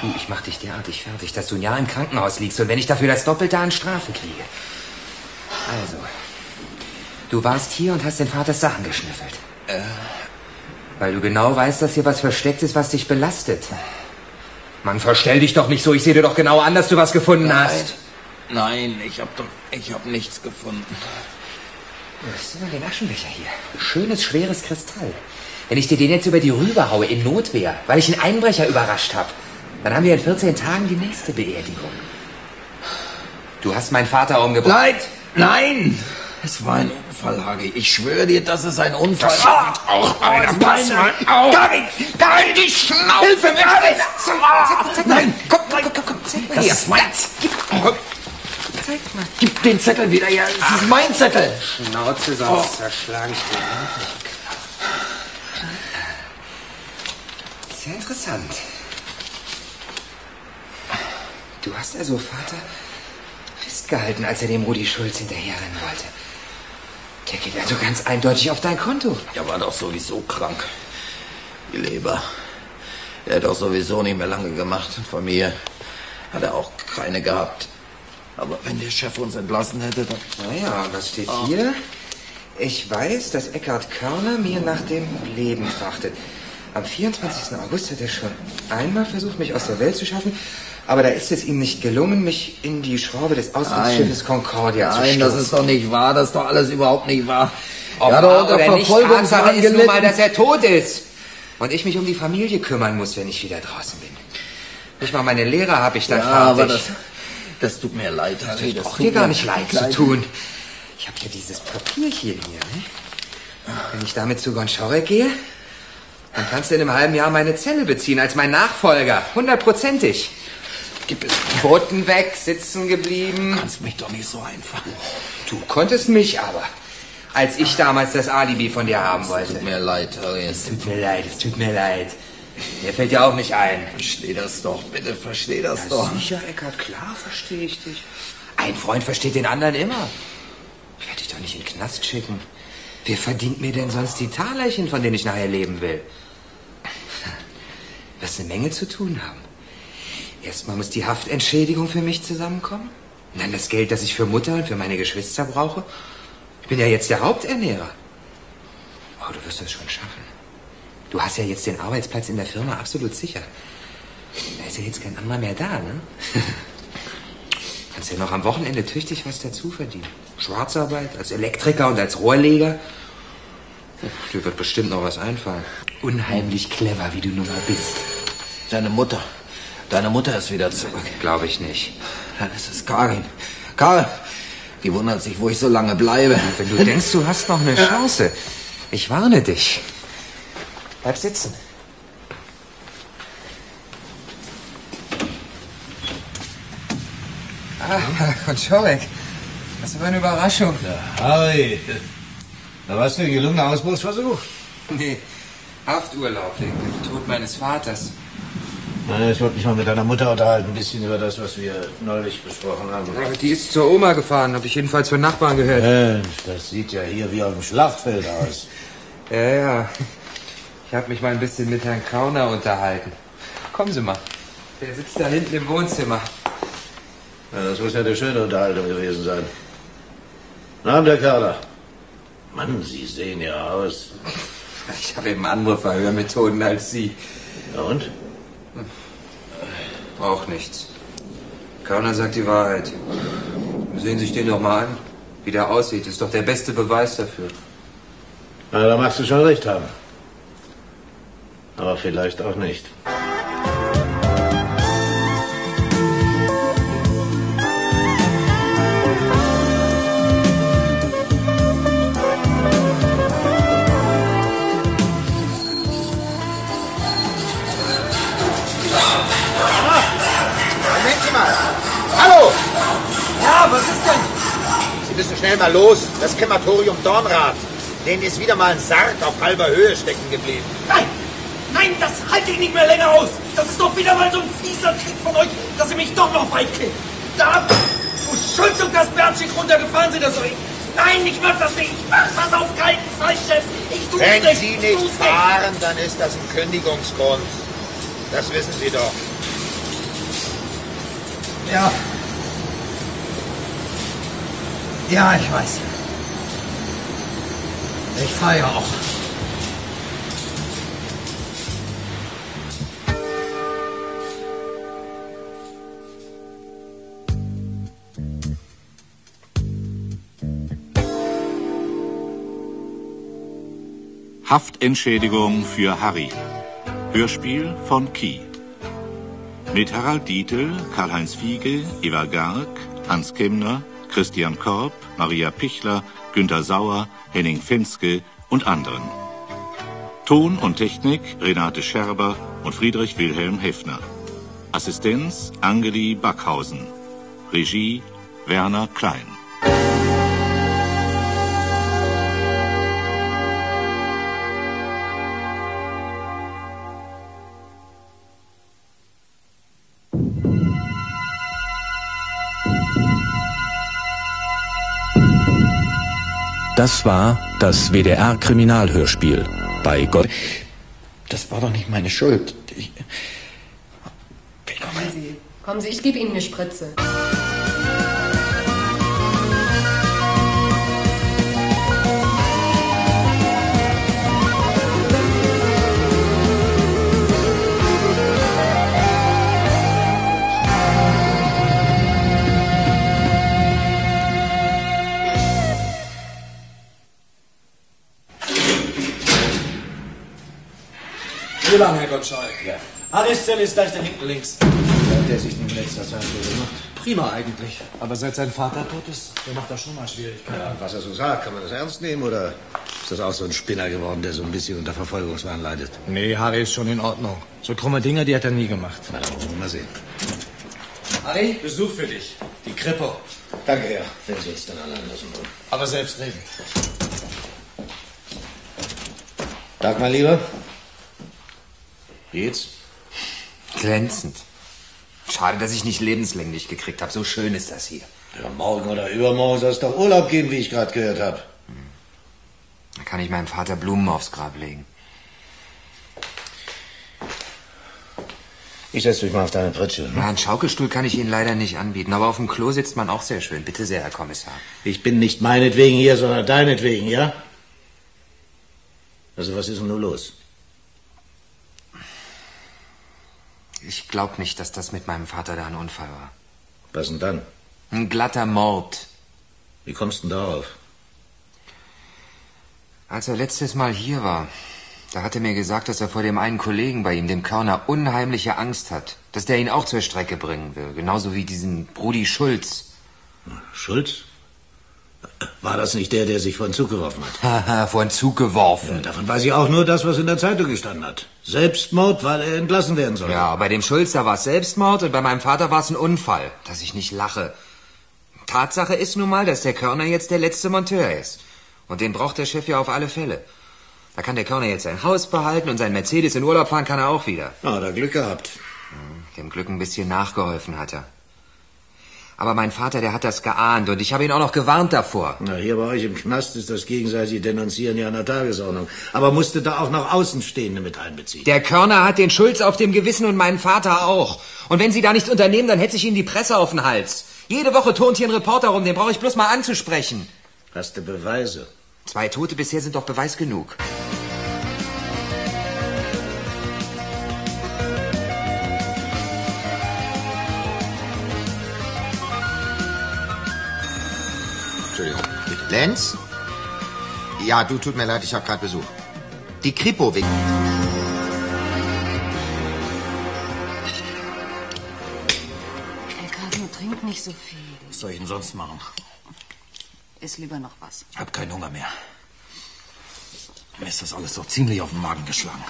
du, ich mach dich derartig fertig, dass du ein Jahr im Krankenhaus liegst und wenn ich dafür das Doppelte an Strafe kriege. Also, du warst hier und hast den Vaters Sachen geschnüffelt. Weil du genau weißt, dass hier was versteckt ist, was dich belastet. Mann, verstell dich doch nicht so, ich sehe dir doch genau an, dass du was gefunden hast. Nein, ich hab nichts gefunden. Was ist denn den Aschenbecher hier? Schönes, schweres Kristall. Wenn ich dir den jetzt über die Rübe haue, in Notwehr, weil ich einen Einbrecher überrascht habe, dann haben wir in 14 Tagen die nächste Beerdigung. Du hast meinen Vater umgebracht. Nein! Es war ein Unfall, Hagi. Ich schwöre dir, dass es ein Unfall war. Auch einer. Pass mal auf! Nein, die Schnauze! Hilfe, mir alles! Nein! Komm, zeig mal hier. Das ist meins. Zeig mal. Gib den Zettel wieder her. Das ist mein Zettel. Schnauze, sonst zerschlage ich dir. Sehr interessant. Du hast also Vater festgehalten, als er dem Rudi Schulz hinterherrennen wollte. Der geht also ganz eindeutig auf dein Konto. Er war doch sowieso krank. Die Leber. Er hat auch sowieso nicht mehr lange gemacht. Und Familie hat er auch keine gehabt. Aber wenn der Chef uns entlassen hätte, dann... Naja, was steht hier? Ich weiß, dass Eckhardt Körner mir nach dem Leben trachtet. Am 24. August hat er schon einmal versucht, mich aus der Welt zu schaffen. Aber da ist es ihm nicht gelungen, mich in die Schraube des Auslandsschiffes Concordia zu stoßen. Nein, das ist doch nicht wahr. Das ist doch alles überhaupt nicht wahr. Ob ja, doch, oder nicht, Tatsache ist nun mal, dass er tot ist. Und ich mich um die Familie kümmern muss, wenn ich wieder draußen bin. Nicht mal meine Lehrer habe ich dann fertig. Aber das tut mir leid. Also ich brauche dir gar nicht leid zu tun. Ich habe ja dieses Papierchen hier. Ne? Wenn ich damit zu Gonschorek gehe, dann kannst du in einem halben Jahr meine Zelle beziehen als mein Nachfolger. 100%ig. Pfoten weg, sitzen geblieben. Du kannst mich doch nicht so einfangen. Du konntest mich aber, als ich damals das Alibi von dir haben wollte. Es tut mir leid, Harry. Es tut mir leid. Mir fällt ja auch nicht ein. Versteh das doch, bitte, versteh das doch. Sicher, Eckhardt, klar verstehe ich dich. Ein Freund versteht den anderen immer. Ich werde dich doch nicht in den Knast schicken. Wer verdient mir denn sonst die Talerchen, von denen ich nachher leben will? Du wirst eine Menge zu tun haben. Erstmal muss die Haftentschädigung für mich zusammenkommen. Und dann das Geld, das ich für Mutter und für meine Geschwister brauche. Ich bin ja jetzt der Haupternährer. Oh, du wirst das schon schaffen. Du hast ja jetzt den Arbeitsplatz in der Firma absolut sicher. Da ist ja jetzt kein anderer mehr da, ne? Kannst ja noch am Wochenende tüchtig was dazu verdienen. Schwarzarbeit, als Elektriker und als Rohrleger. Dir wird bestimmt noch was einfallen. Unheimlich clever, wie du nun mal bist. Deine Mutter ist wieder zurück. Glaube ich nicht. Dann ist es Karin. Karin, die wundert sich, wo ich so lange bleibe. Wenn du denkst, du hast noch eine Chance. Ich warne dich. Bleib sitzen. Ah, Gonschorek. Das war eine Überraschung. Ja, Harry. Da warst du ein gelungener Ausbruchsversuch. Nee, Hafturlaub wegen dem Tod meines Vaters. Na, ich wollte mich mal mit deiner Mutter unterhalten, ein bisschen über das, was wir neulich besprochen haben. Aber die ist zur Oma gefahren, habe ich jedenfalls von Nachbarn gehört. Mensch, das sieht ja hier wie auf dem Schlachtfeld aus. Ja, ja. Ich habe mich mal ein bisschen mit Herrn Krauner unterhalten. Kommen Sie mal. Der sitzt da hinten im Wohnzimmer. Ja, das muss ja eine schöne Unterhaltung gewesen sein. Guten Abend, Herr Körner. Mann, Sie sehen ja aus. Ich habe eben andere Verhörmethoden als Sie. Ja, und? Braucht nichts. Körner sagt die Wahrheit. Sehen Sie sich den doch mal an. Wie der aussieht, ist doch der beste Beweis dafür. Na, da magst du schon recht haben. Aber vielleicht auch nicht. Wir müssen schnell mal los. Das Krematorium Dornrath. Denen ist wieder mal ein Sarg auf halber Höhe stecken geblieben. Nein! Nein, das halte ich nicht mehr länger aus! Das ist doch wieder mal so ein fieser Trick von euch, dass ihr mich doch noch weitkriegt. Da, wo Schulz und Kasperczyk runtergefahren sind, das so. Nein, ich mach das nicht! Ich mach das auf keinen Fall, Chef! Ich tu's nicht! Wenn Sie nicht fahren, dann ist das ein Kündigungsgrund. Das wissen Sie doch. Ja. Ja, ich weiß. Ich fahre ja auch. Haftentschädigung für Harry. Hörspiel von Kie. Mit Harald Dietl, Karl-Heinz Fiege, Eva Garg, Hans Kemner, Christian Korb, Maria Pichler, Günter Sauer, Henning Fenske und anderen. Ton und Technik Renate Scherber und Friedrich Wilhelm Heffner. Assistenz Angeli Backhausen. Regie Werner Klein. Das war das WDR-Kriminalhörspiel bei Gott. Das war doch nicht meine Schuld. Kommen Sie, ich gebe Ihnen eine Spritze. Wie lange, Herr Gonschorek? Ja. Harrys Zelle ist gleich da hinten links. Ja, der sich in letzter Zeit so gemacht. Prima eigentlich. Aber seit sein Vater tot ist, der macht das schon mal Schwierigkeiten. Ja, was er so sagt, kann man das ernst nehmen oder ist das auch so ein Spinner geworden, der so ein bisschen unter Verfolgungswahn leidet? Nee, Harry ist schon in Ordnung. So krumme Dinger, die hat er nie gemacht. Na, dann wollen wir mal sehen. Harry, Besuch für dich. Die Kripo. Danke, Herr. Wenn Sie uns dann allein lassen wollen. Aber selbst reden. Tag, mein Lieber. Wie geht's? Glänzend. Schade, dass ich nicht lebenslänglich gekriegt habe. So schön ist das hier. Ja, morgen oder übermorgen soll es doch Urlaub geben, wie ich gerade gehört habe. Da kann ich meinem Vater Blumen aufs Grab legen. Ich setze mich mal auf deine Pritsche. Ne? Na, einen Schaukelstuhl kann ich Ihnen leider nicht anbieten. Aber auf dem Klo sitzt man auch sehr schön. Bitte sehr, Herr Kommissar. Ich bin nicht meinetwegen hier, sondern deinetwegen, ja? Also was ist denn nun los? Ich glaube nicht, dass das mit meinem Vater da ein Unfall war. Was denn dann? Ein glatter Mord. Wie kommst du denn darauf? Als er letztes Mal hier war, da hat er mir gesagt, dass er vor dem einen Kollegen bei ihm, dem Körner, unheimliche Angst hat. Dass der ihn auch zur Strecke bringen will. Genauso wie diesen Brudi Schulz. Schulz? War das nicht der, der sich vor den Zug geworfen hat? Haha, vor den Zug geworfen. Ja, davon weiß ich auch nur das, was in der Zeitung gestanden hat. Selbstmord, weil er entlassen werden soll. Ja, bei dem Schulz, da war es Selbstmord und bei meinem Vater war es ein Unfall. Dass ich nicht lache. Tatsache ist nun mal, dass der Körner jetzt der letzte Monteur ist. Und den braucht der Chef ja auf alle Fälle. Da kann der Körner jetzt sein Haus behalten und sein Mercedes in Urlaub fahren kann er auch wieder. Ah, hat er Glück gehabt. Dem Glück ein bisschen nachgeholfen hat er. Aber mein Vater, der hat das geahnt und ich habe ihn auch noch gewarnt davor. Na, hier bei euch im Knast ist das gegenseitige Denunzieren ja an der Tagesordnung. Aber musste da auch noch Außenstehende mit einbeziehen? Der Körner hat den Schulz auf dem Gewissen und meinen Vater auch. Und wenn sie da nichts unternehmen, dann hetze ich ihnen die Presse auf den Hals. Jede Woche turnt hier ein Reporter rum, den brauche ich bloß mal anzusprechen. Hast du Beweise? 2 Tote bisher sind doch Beweis genug. Lenz? Ja, du, tut mir leid, ich habe gerade Besuch. Die Kripo winkt. Herr Karten, trink nicht so viel. Was soll ich denn sonst machen? Iss lieber noch was. Ich hab keinen Hunger mehr. Mir ist das alles doch ziemlich auf den Magen geschlagen.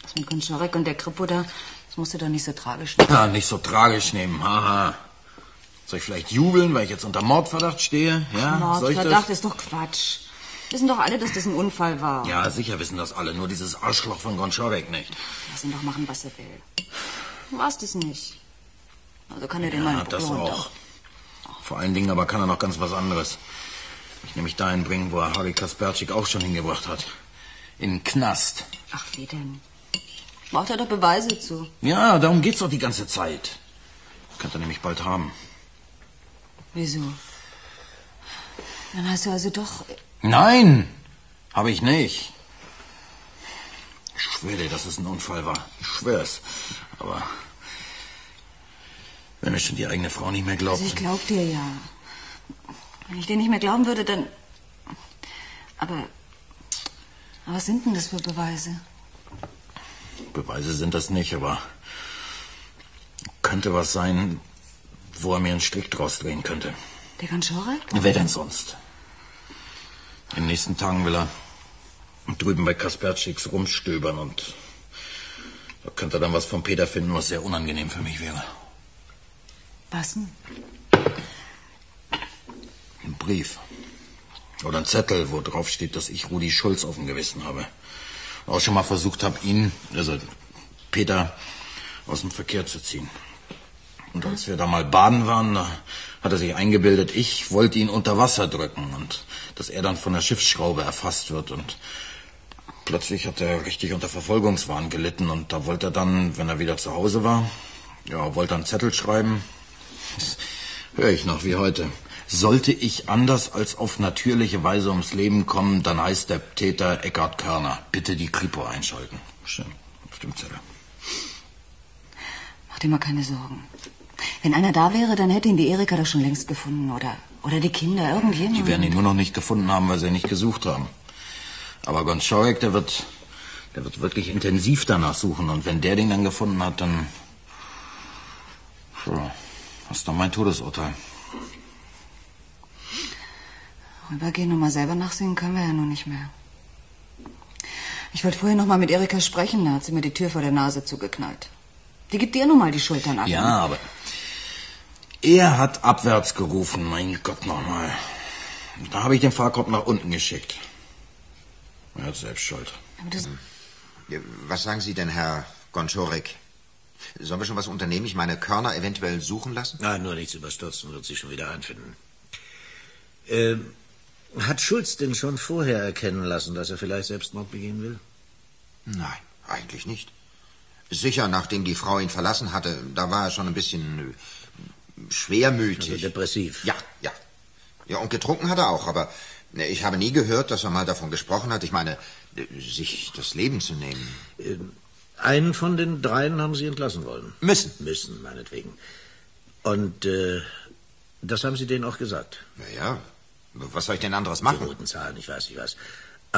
Das mit Gonschorek und der Kripo da, das musst du doch nicht so tragisch nehmen. Ja, nicht so tragisch nehmen, haha. Soll ich vielleicht jubeln, weil ich jetzt unter Mordverdacht stehe? Ja? Mordverdacht ist doch Quatsch. Wissen doch alle, dass das ein Unfall war. Ja, sicher wissen das alle, nur dieses Arschloch von Gonschorek nicht. Lass ihn doch machen, was er will. Du warst es nicht. Also kann er den mal in Ruhe runter. Das auch. Vor allen Dingen aber kann er noch ganz was anderes. Mich nämlich dahin bringen, wo er Harry Kasperczyk auch schon hingebracht hat. In den Knast. Ach, wie denn? Braucht er doch Beweise zu. Ja, darum geht's doch die ganze Zeit. Das könnte er nämlich bald haben. Wieso? Dann hast du also doch... Nein, habe ich nicht. Ich schwöre dir, dass es ein Unfall war. Ich schwör's. Aber wenn mir schon die eigene Frau nicht mehr glaubt... Also ich glaub dir ja. Wenn ich dir nicht mehr glauben würde, dann... Aber was sind denn das für Beweise? Beweise sind das nicht, aber könnte was sein... wo er mir einen Strick draus drehen könnte. Der Gonschorek? Wer denn sonst? In den nächsten Tagen will er drüben bei Kasperczyks rumstöbern und da könnte er dann was von Peter finden, was sehr unangenehm für mich wäre. Was denn? Ein Brief. Oder ein Zettel, wo drauf steht, dass ich Rudi Schulz auf dem Gewissen habe. Und auch schon mal versucht habe, ihn, also Peter, aus dem Verkehr zu ziehen. Und als wir da mal baden waren, da hat er sich eingebildet, ich wollte ihn unter Wasser drücken und dass er dann von der Schiffsschraube erfasst wird. Und plötzlich hat er richtig unter Verfolgungswahn gelitten und da wollte er dann, wenn er wieder zu Hause war, ja, wollte einen Zettel schreiben. Das höre ich noch wie heute. Sollte ich anders als auf natürliche Weise ums Leben kommen, dann heißt der Täter Eckart Körner. Bitte die Kripo einschalten. Schön, auf dem Zettel. Mach dir mal keine Sorgen. Wenn einer da wäre, dann hätte ihn die Erika doch schon längst gefunden, oder die Kinder, irgendjemand. Die werden ihn nur noch nicht gefunden haben, weil sie ihn nicht gesucht haben. Aber Gonschorek, der wird wirklich intensiv danach suchen. Und wenn der den dann gefunden hat, dann... So, das ist dann mein Todesurteil. Rübergehen und mal selber nachsehen können wir ja nun nicht mehr. Ich wollte vorher noch mal mit Erika sprechen, da hat sie mir die Tür vor der Nase zugeknallt. Die gibt dir nun mal die Schultern ab. Ja, aber... Er hat abwärts gerufen, mein Gott nochmal. Da habe ich den Fahrkorb nach unten geschickt. Er hat selbst Schuld. Was sagen Sie denn, Herr Gonschorek? Sollen wir schon was unternehmen? Ich meine, Körner eventuell suchen lassen? Nein, nur nichts überstürzen, wird sich schon wieder einfinden. Hat Schulz denn schon vorher erkennen lassen, dass er vielleicht Selbstmord begehen will? Nein, eigentlich nicht. Sicher, nachdem die Frau ihn verlassen hatte, da war er schon ein bisschen... schwermütig. Also depressiv. Ja, ja. Ja, und getrunken hat er auch, aber ich habe nie gehört, dass er mal davon gesprochen hat, ich meine, sich das Leben zu nehmen. Einen von den dreien haben Sie entlassen wollen. Müssen. Müssen, meinetwegen. Und das haben Sie denen auch gesagt? Na ja, was soll ich denn anderes machen? Die roten Zahlen, ich weiß, ich weiß.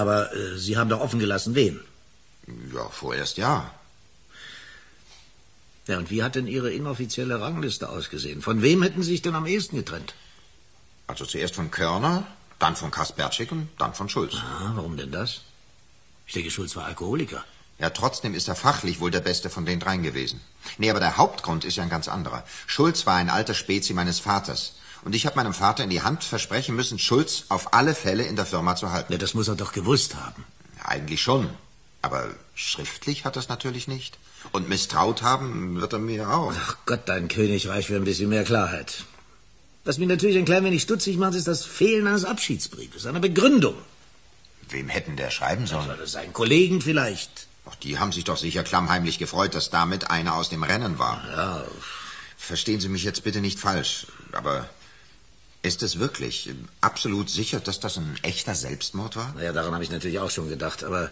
Aber Sie haben doch offen gelassen, wen? Ja, vorerst ja. Ja, und wie hat denn Ihre inoffizielle Rangliste ausgesehen? Von wem hätten Sie sich denn am ehesten getrennt? Also zuerst von Körner, dann von Kasperczyk und dann von Schulz. Ah, warum denn das? Ich denke, Schulz war Alkoholiker. Ja, trotzdem ist er fachlich wohl der Beste von den dreien gewesen. Nee, aber der Hauptgrund ist ja ein ganz anderer. Schulz war ein alter Spezi meines Vaters. Und ich habe meinem Vater in die Hand versprechen müssen, Schulz auf alle Fälle in der Firma zu halten. Ja, das muss er doch gewusst haben. Eigentlich schon. Aber schriftlich hat er es natürlich nicht. Und misstraut haben wird er mir auch. Ach Gott, dein Königreich für ein bisschen mehr Klarheit. Was mich natürlich ein klein wenig stutzig macht, ist das Fehlen eines Abschiedsbriefes, einer Begründung. Wem hätten der schreiben sollen? Also seinen Kollegen vielleicht. Ach, die haben sich doch sicher klammheimlich gefreut, dass damit einer aus dem Rennen war. Ja. Verstehen Sie mich jetzt bitte nicht falsch, aber ist es wirklich absolut sicher, dass das ein echter Selbstmord war? Naja, daran habe ich natürlich auch schon gedacht, aber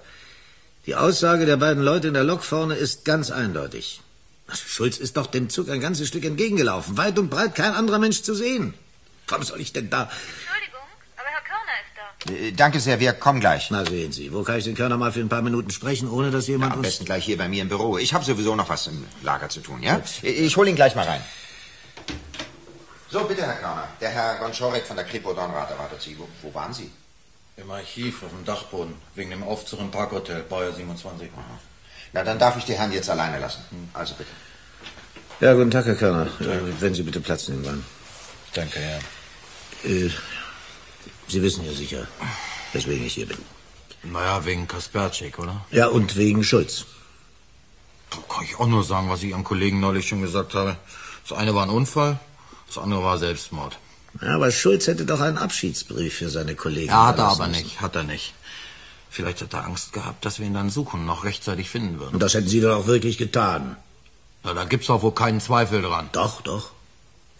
die Aussage der beiden Leute in der Lok vorne ist ganz eindeutig. Schulz ist doch dem Zug ein ganzes Stück entgegengelaufen, weit und breit kein anderer Mensch zu sehen. Warum soll ich denn da... Entschuldigung, aber Herr Körner ist da. Danke sehr, wir kommen gleich. Na sehen Sie, wo kann ich den Körner mal für ein paar Minuten sprechen, ohne dass jemand... Ja, am besten gleich hier bei mir im Büro. Ich habe sowieso noch was im Lager zu tun, ja? Ich hole ihn gleich mal rein. So, bitte, Herr Körner. Der Herr Gonschorek von der Kripo Dornrath erwartet Sie. Wo waren Sie? Im Archiv auf dem Dachboden, wegen dem Aufzug im Parkhotel Bauer 27. Aha. Na, dann darf ich die Herren jetzt alleine lassen. Also bitte. Ja, guten Tag, Herr Körner. Wenn Sie bitte Platz nehmen wollen. Danke, Herr. Sie wissen ja sicher, weswegen ich hier bin. Naja, wegen Kasperczyk, oder? Ja, und wegen Schulz. Da kann ich auch nur sagen, was ich Ihrem Kollegen neulich schon gesagt habe. Das eine war ein Unfall, das andere war Selbstmord. Ja, aber Schulz hätte doch einen Abschiedsbrief für seine Kollegen. Ja, hat er aber nicht, hat er nicht. Vielleicht hat er Angst gehabt, dass wir ihn dann suchen, noch rechtzeitig finden würden. Und das hätten Sie doch auch wirklich getan. Na, da gibt's auch wohl keinen Zweifel dran. Doch, doch.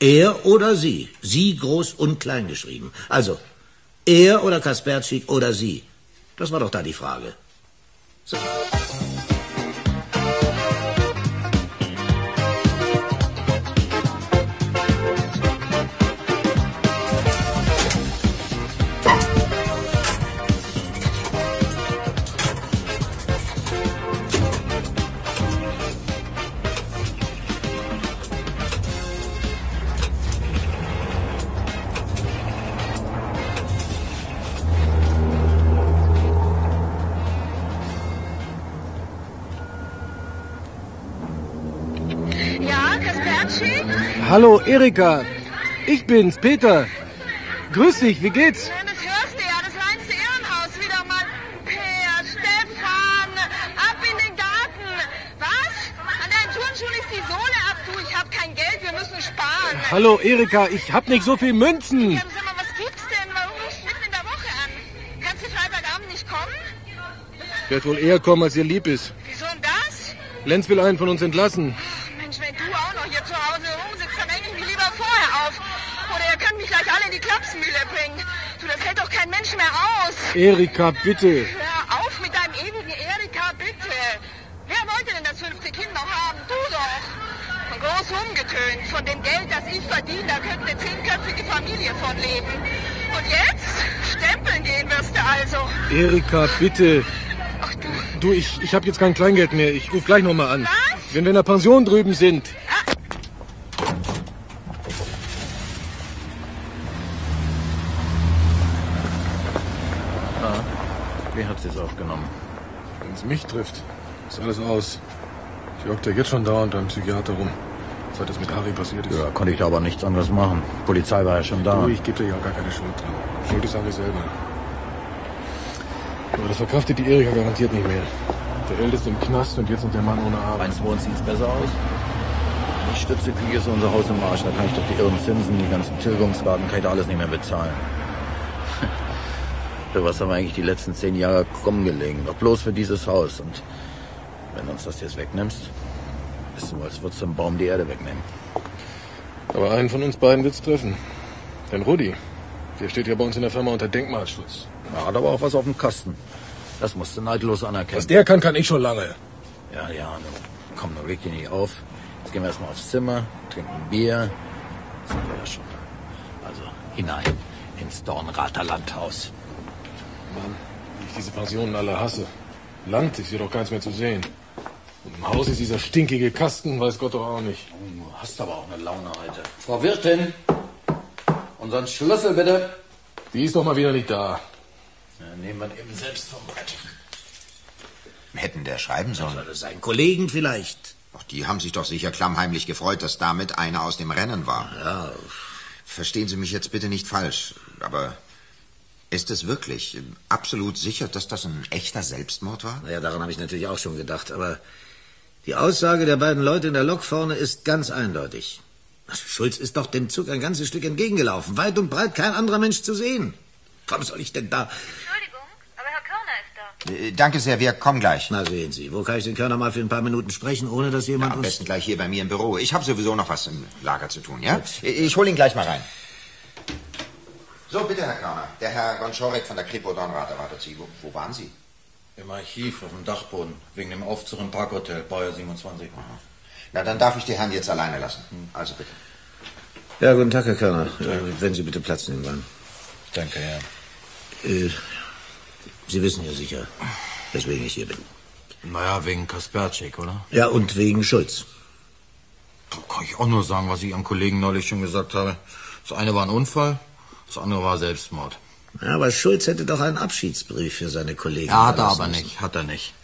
Er oder Sie. Sie groß und klein geschrieben. Also, er oder Kasperczyk oder Sie. Das war doch da die Frage. So. Hallo Erika, ich bin's, Peter. Grüß dich, wie geht's? Ja, das hörst du ja, das reinste Irrenhaus wieder mal. Per, Stefan, ab in den Garten. Was? An deinen Turnschuhen ist die Sohle ab, du. Ich hab kein Geld, wir müssen sparen. Hallo Erika, ich hab nicht so viel Münzen. Ja, sag mal, was gibt's denn? Warum rufst du mitten in der Woche an? Kannst du Freitagabend nicht kommen? Ich werd wohl eher kommen, als ihr lieb ist. Wieso denn das? Lenz will einen von uns entlassen. Erika, bitte. Hör auf mit deinem ewigen Erika, bitte. Wer wollte denn das fünfte Kind noch haben? Du doch. Von groß rumgetönt, von dem Geld, das ich verdiene, da könnte eine 10-köpfige Familie von leben. Und jetzt? Stempeln gehen wirst du also. Erika, bitte. Ach du. Du, ich hab jetzt kein Kleingeld mehr. Ich ruf gleich nochmal an. Was? Wenn wir in der Pension drüben sind. Ah. Jetzt aufgenommen. Wenn es mich trifft, ist alles aus. Ich hocke ja jetzt schon dauernd beim Psychiater rum, seit es mit Harry passiert ist. Ja, konnte ich da aber nichts anderes machen. Die Polizei war ja schon da. Du, ich gebe dir ja gar keine Schuld dran. Schuld ist Harry selber. Aber das verkraftet die Erika garantiert nicht mehr. Der Älteste im Knast und jetzt noch der Mann ohne Arbeit. Meinst du, uns sieht es besser aus? Wenn ich Stütze kriege, ist unser Haus im Arsch. Da kann ich doch die irren Zinsen, die ganzen Tilgungswagen, kann ich da alles nicht mehr bezahlen. Was haben wir eigentlich die letzten 10 Jahre krumm gelegen? Doch bloß für dieses Haus. Und wenn du uns das jetzt wegnimmst, ist so, als würdest du einem Baum die Erde wegnehmen. Aber einen von uns beiden wird's treffen. Den Rudi. Der steht ja bei uns in der Firma unter Denkmalschutz. Er hat aber auch was auf dem Kasten. Das musst du neidlos anerkennen. Was der kann ich schon lange. Ja, komm, nur reg dich nicht auf. Jetzt gehen wir erstmal aufs Zimmer, trinken ein Bier. Das sind wir ja schon. Also hinein ins Dornrather Landhaus. Mann, wie ich diese Pensionen alle hasse. Land ist hier doch keins mehr zu sehen. Und im Haus ist dieser stinkige Kasten, weiß Gott doch auch nicht. Oh, du hast aber auch eine Laune heute. Frau Wirtin, unseren Schlüssel bitte. Die ist doch mal wieder nicht da. Ja, nehmen wir ihn eben selbst vom Brett. Hätten der schreiben sollen. Oder seinen Kollegen vielleicht. Doch die haben sich doch sicher klammheimlich gefreut, dass damit einer aus dem Rennen war. Ja, Verstehen Sie mich jetzt bitte nicht falsch, aber ist es wirklich absolut sicher, dass das ein echter Selbstmord war? Naja, daran habe ich natürlich auch schon gedacht, aber die Aussage der beiden Leute in der Lok vorne ist ganz eindeutig. Schulz ist doch dem Zug ein ganzes Stück entgegengelaufen, weit und breit kein anderer Mensch zu sehen. Warum soll ich denn da... Entschuldigung, aber Herr Körner ist da. Danke sehr, wir kommen gleich. Na sehen Sie, wo kann ich den Körner mal für ein paar Minuten sprechen, ohne dass jemand... Ja, am besten gleich hier bei mir im Büro. Ich habe sowieso noch was im Lager zu tun, ja? Ich hole ihn gleich mal rein. So, bitte, Herr Körner. Der Herr Gonschorek von der Kripo Dornrath erwartet Sie. Wo waren Sie? Im Archiv, auf dem Dachboden, wegen dem Aufzug im Parkhotel Bauer 27. Aha. Na, dann darf ich die Herren jetzt alleine lassen. Also bitte. Ja, guten Tag, Herr Körner. Wenn Sie bitte Platz nehmen wollen. Danke, Herr. Sie wissen ja sicher, weswegen ich hier bin. Naja, wegen Kasperczyk, oder? Ja, und wegen Schulz. Da kann ich auch nur sagen, was ich Ihrem Kollegen neulich schon gesagt habe. Das eine war ein Unfall, das andere war Selbstmord. Ja, aber Schulz hätte doch einen Abschiedsbrief für seine Kollegen. Ja, hat er aber nicht, hat er nicht.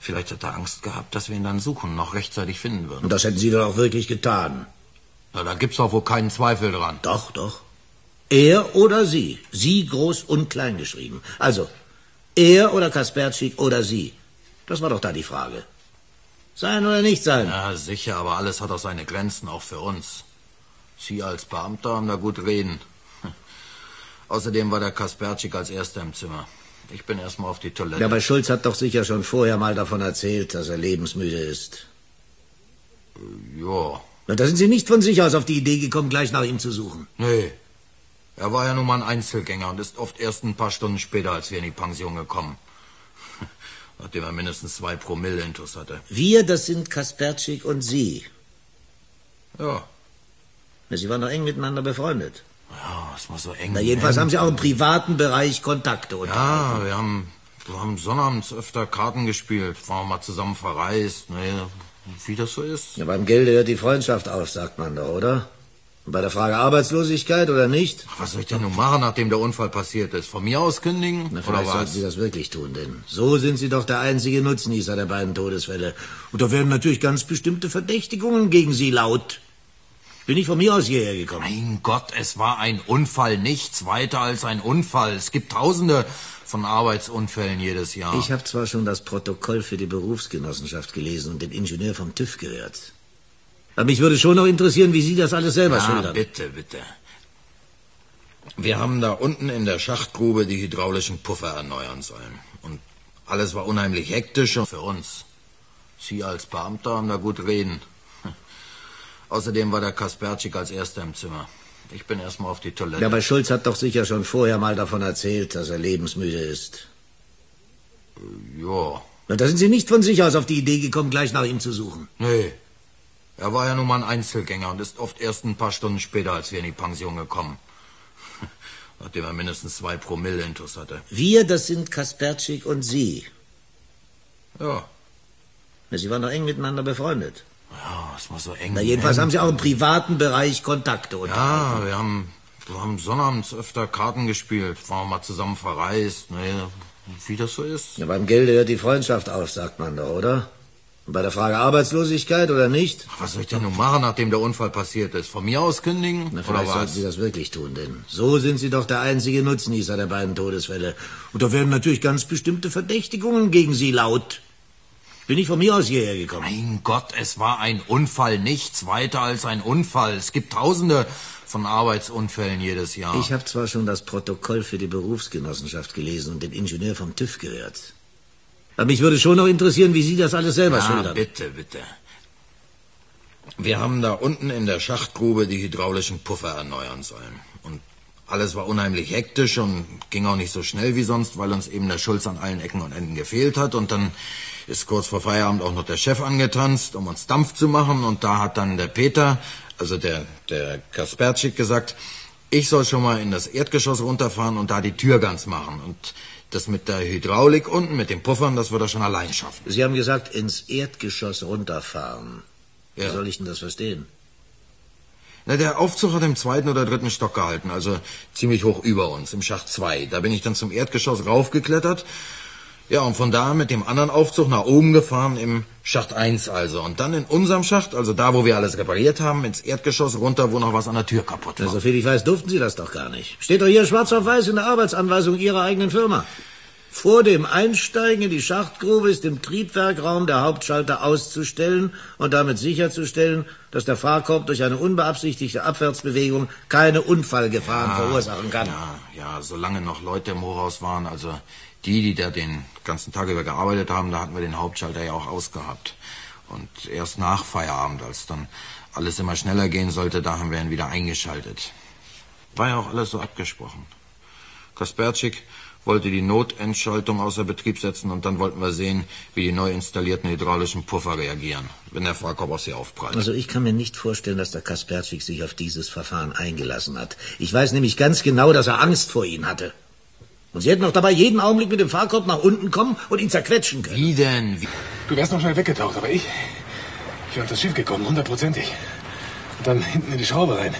Vielleicht hat er Angst gehabt, dass wir ihn dann suchen und noch rechtzeitig finden würden. Und das hätten Sie doch auch wirklich getan. Na, da gibt's auch wohl keinen Zweifel dran. Doch, doch. Er oder Sie. Sie groß und klein geschrieben. Also, er oder Kasperczyk oder Sie. Das war doch da die Frage. Sein oder nicht sein? Ja, sicher, aber alles hat auch seine Grenzen, auch für uns. Sie als Beamter haben da gut reden. Außerdem war der Kasperczyk als erster im Zimmer. Ich bin erstmal auf die Toilette. Ja, aber Schulz hat doch sicher schon vorher mal davon erzählt, dass er lebensmüde ist. Ja. Und da sind Sie nicht von sich aus auf die Idee gekommen, gleich nach ihm zu suchen. Nee. Er war ja nun mal ein Einzelgänger und ist oft erst ein paar Stunden später, als wir in die Pension gekommen. Nachdem er mindestens 2 Promille intus hatte. Wir, das sind Kasperczyk und Sie. Ja. Sie waren doch eng miteinander befreundet. Ja, es war so eng. Na, jedenfalls haben Sie auch im privaten Bereich Kontakte unterhalten. Ja, wir haben sonnabends öfter Karten gespielt, waren mal zusammen verreist, naja, wie das so ist. Ja, beim Gelde hört die Freundschaft auf, sagt man doch, oder? Und bei der Frage Arbeitslosigkeit oder nicht? Ach, was soll ich denn nun machen, nachdem der Unfall passiert ist? Von mir aus kündigen? Na, vielleicht sollten Sie das wirklich tun, denn so sind Sie doch der einzige Nutznießer der beiden Todesfälle. Und da werden natürlich ganz bestimmte Verdächtigungen gegen Sie laut. Bin ich von mir aus hierher gekommen? Mein Gott, es war ein Unfall, nichts weiter als ein Unfall. Es gibt Tausende von Arbeitsunfällen jedes Jahr. Ich habe zwar schon das Protokoll für die Berufsgenossenschaft gelesen und den Ingenieur vom TÜV gehört. Aber mich würde schon noch interessieren, wie Sie das alles selber schildern. Bitte, bitte. Wir haben da unten in der Schachtgrube die hydraulischen Puffer erneuern sollen. Und alles war unheimlich hektisch für uns. Sie als Beamter haben da gut reden. Außerdem war der Kasperczyk als erster im Zimmer. Ich bin erstmal auf die Toilette. Ja, aber Schulz hat doch sicher schon vorher mal davon erzählt, dass er lebensmüde ist. Ja. Und da sind Sie nicht von sich aus auf die Idee gekommen, gleich nach ihm zu suchen. Nee. Er war ja nun mal ein Einzelgänger und ist oft erst ein paar Stunden später, als wir in die Pension gekommen. Nachdem er mindestens 2 Promille intus hatte. Wir, das sind Kasperczyk und Sie. Ja. Sie waren doch eng miteinander befreundet. Ja, es war so eng. Na, jedenfalls haben Sie auch im privaten Bereich Kontakte unterhalten. Ja, wir haben sonnabends öfter Karten gespielt, waren mal zusammen verreist, naja, wie das so ist. Ja, beim Gelde hört die Freundschaft auf, sagt man doch, oder? Und bei der Frage Arbeitslosigkeit oder nicht? Ach, was soll ich denn nun machen, nachdem der Unfall passiert ist? Von mir aus kündigen? Na, vielleicht sollten Sie das wirklich tun, denn so sind Sie doch der einzige Nutznießer der beiden Todesfälle. Und da werden natürlich ganz bestimmte Verdächtigungen gegen Sie laut. Bin ich von mir aus hierher gekommen? Mein Gott, es war ein Unfall, nichts weiter als ein Unfall. Es gibt Tausende von Arbeitsunfällen jedes Jahr. Ich habe zwar schon das Protokoll für die Berufsgenossenschaft gelesen und den Ingenieur vom TÜV gehört. Aber mich würde schon noch interessieren, wie Sie das alles selber schildern. Bitte, bitte. Wir haben da unten in der Schachtgrube die hydraulischen Puffer erneuern sollen. Und alles war unheimlich hektisch und ging auch nicht so schnell wie sonst, weil uns eben der Schulz an allen Ecken und Enden gefehlt hat. Und dann ist kurz vor Feierabend auch noch der Chef angetanzt, um uns Dampf zu machen. Und da hat dann der Peter, also der Kasperczyk, gesagt, ich soll schon mal in das Erdgeschoss runterfahren und da die Tür ganz machen. Und das mit der Hydraulik unten, mit den Puffern, das wird er schon allein schaffen. Sie haben gesagt, ins Erdgeschoss runterfahren. Ja. Wie soll ich denn das verstehen? Na, der Aufzug hat im 2. oder 3. Stock gehalten, also ziemlich hoch über uns, im Schacht 2. Da bin ich dann zum Erdgeschoss raufgeklettert. Ja, und von da mit dem anderen Aufzug nach oben gefahren, im Schacht 1 also. Und dann in unserem Schacht, also da, wo wir alles repariert haben, ins Erdgeschoss runter, wo noch was an der Tür kaputt war. Ja, soviel ich weiß, durften Sie das doch gar nicht. Steht doch hier schwarz auf weiß in der Arbeitsanweisung Ihrer eigenen Firma. Vor dem Einsteigen in die Schachtgrube ist im Triebwerkraum der Hauptschalter auszustellen und damit sicherzustellen, dass der Fahrkorb durch eine unbeabsichtigte Abwärtsbewegung keine Unfallgefahren verursachen kann. Ja, solange noch Leute im Hochhaus waren, also die da den ganzen Tag über gearbeitet haben, da hatten wir den Hauptschalter ja auch ausgehabt. Und erst nach Feierabend, als dann alles immer schneller gehen sollte, da haben wir ihn wieder eingeschaltet. War ja auch alles so abgesprochen. Kasperczyk wollte die Notendschaltung außer Betrieb setzen und dann wollten wir sehen, wie die neu installierten hydraulischen Puffer reagieren, wenn der Fahrkorb auf sie aufprallt. Also ich kann mir nicht vorstellen, dass der Kasperczyk sich auf dieses Verfahren eingelassen hat. Ich weiß nämlich ganz genau, dass er Angst vor ihnen hatte. Und sie hätten auch dabei jeden Augenblick mit dem Fahrkorb nach unten kommen und ihn zerquetschen können. Wie denn? Du wärst noch schnell weggetaucht, aber ich wäre auf das Schiff gekommen, 100%. Und dann hinten in die Schraube rein.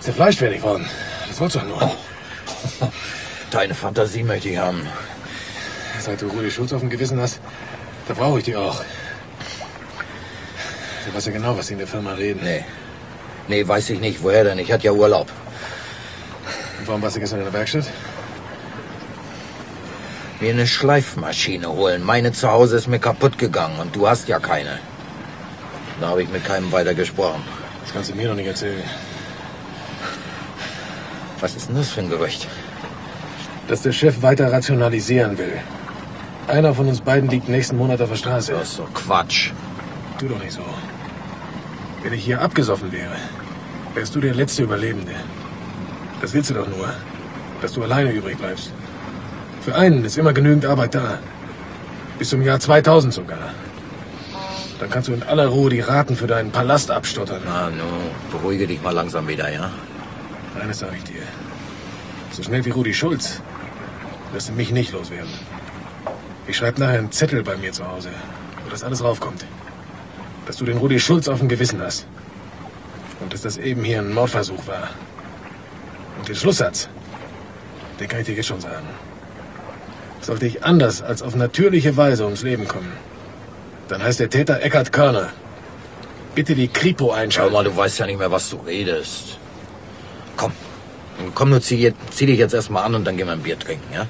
Zerfleischt werde ich worden. Das wollt's doch nur. Deine Fantasie möchte ich haben. Seit du Rudi Schulz auf dem Gewissen hast, da brauche ich die auch. Du weißt ja genau, was sie in der Firma reden. Nee, weiß ich nicht. Woher denn? Ich hatte ja Urlaub. Und warum warst du gestern in der Werkstatt? Mir eine Schleifmaschine holen. Meine zu Hause ist mir kaputt gegangen und du hast ja keine. Da habe ich mit keinem weiter gesprochen. Das kannst du mir doch nicht erzählen. Was ist denn das für ein Gerücht? Dass der Chef weiter rationalisieren will. Einer von uns beiden liegt nächsten Monat auf der Straße. Das ist so Quatsch. Tu doch nicht so. Wenn ich hier abgesoffen wäre, wärst du der letzte Überlebende. Das willst du doch nur, dass du alleine übrig bleibst. Für einen ist immer genügend Arbeit da. Bis zum Jahr 2000 sogar. Dann kannst du in aller Ruhe die Raten für deinen Palast abstottern. Na, no, beruhige dich mal langsam wieder, ja? Eines sage ich dir. So schnell wie Rudi Schulz lässt du mich nicht loswerden. Ich schreibe nachher einen Zettel bei mir zu Hause, wo das alles raufkommt. Dass du den Rudi Schulz auf dem Gewissen hast. Und dass das eben hier ein Mordversuch war. Und den Schlusssatz, den kann ich dir jetzt schon sagen. Sollte ich anders als auf natürliche Weise ums Leben kommen, dann heißt der Täter Eckart Körner. Bitte die Kripo einschalten. Schau mal, du weißt ja nicht mehr, was du redest. Komm, nur zieh dich jetzt erstmal an und dann gehen wir ein Bier trinken, ja?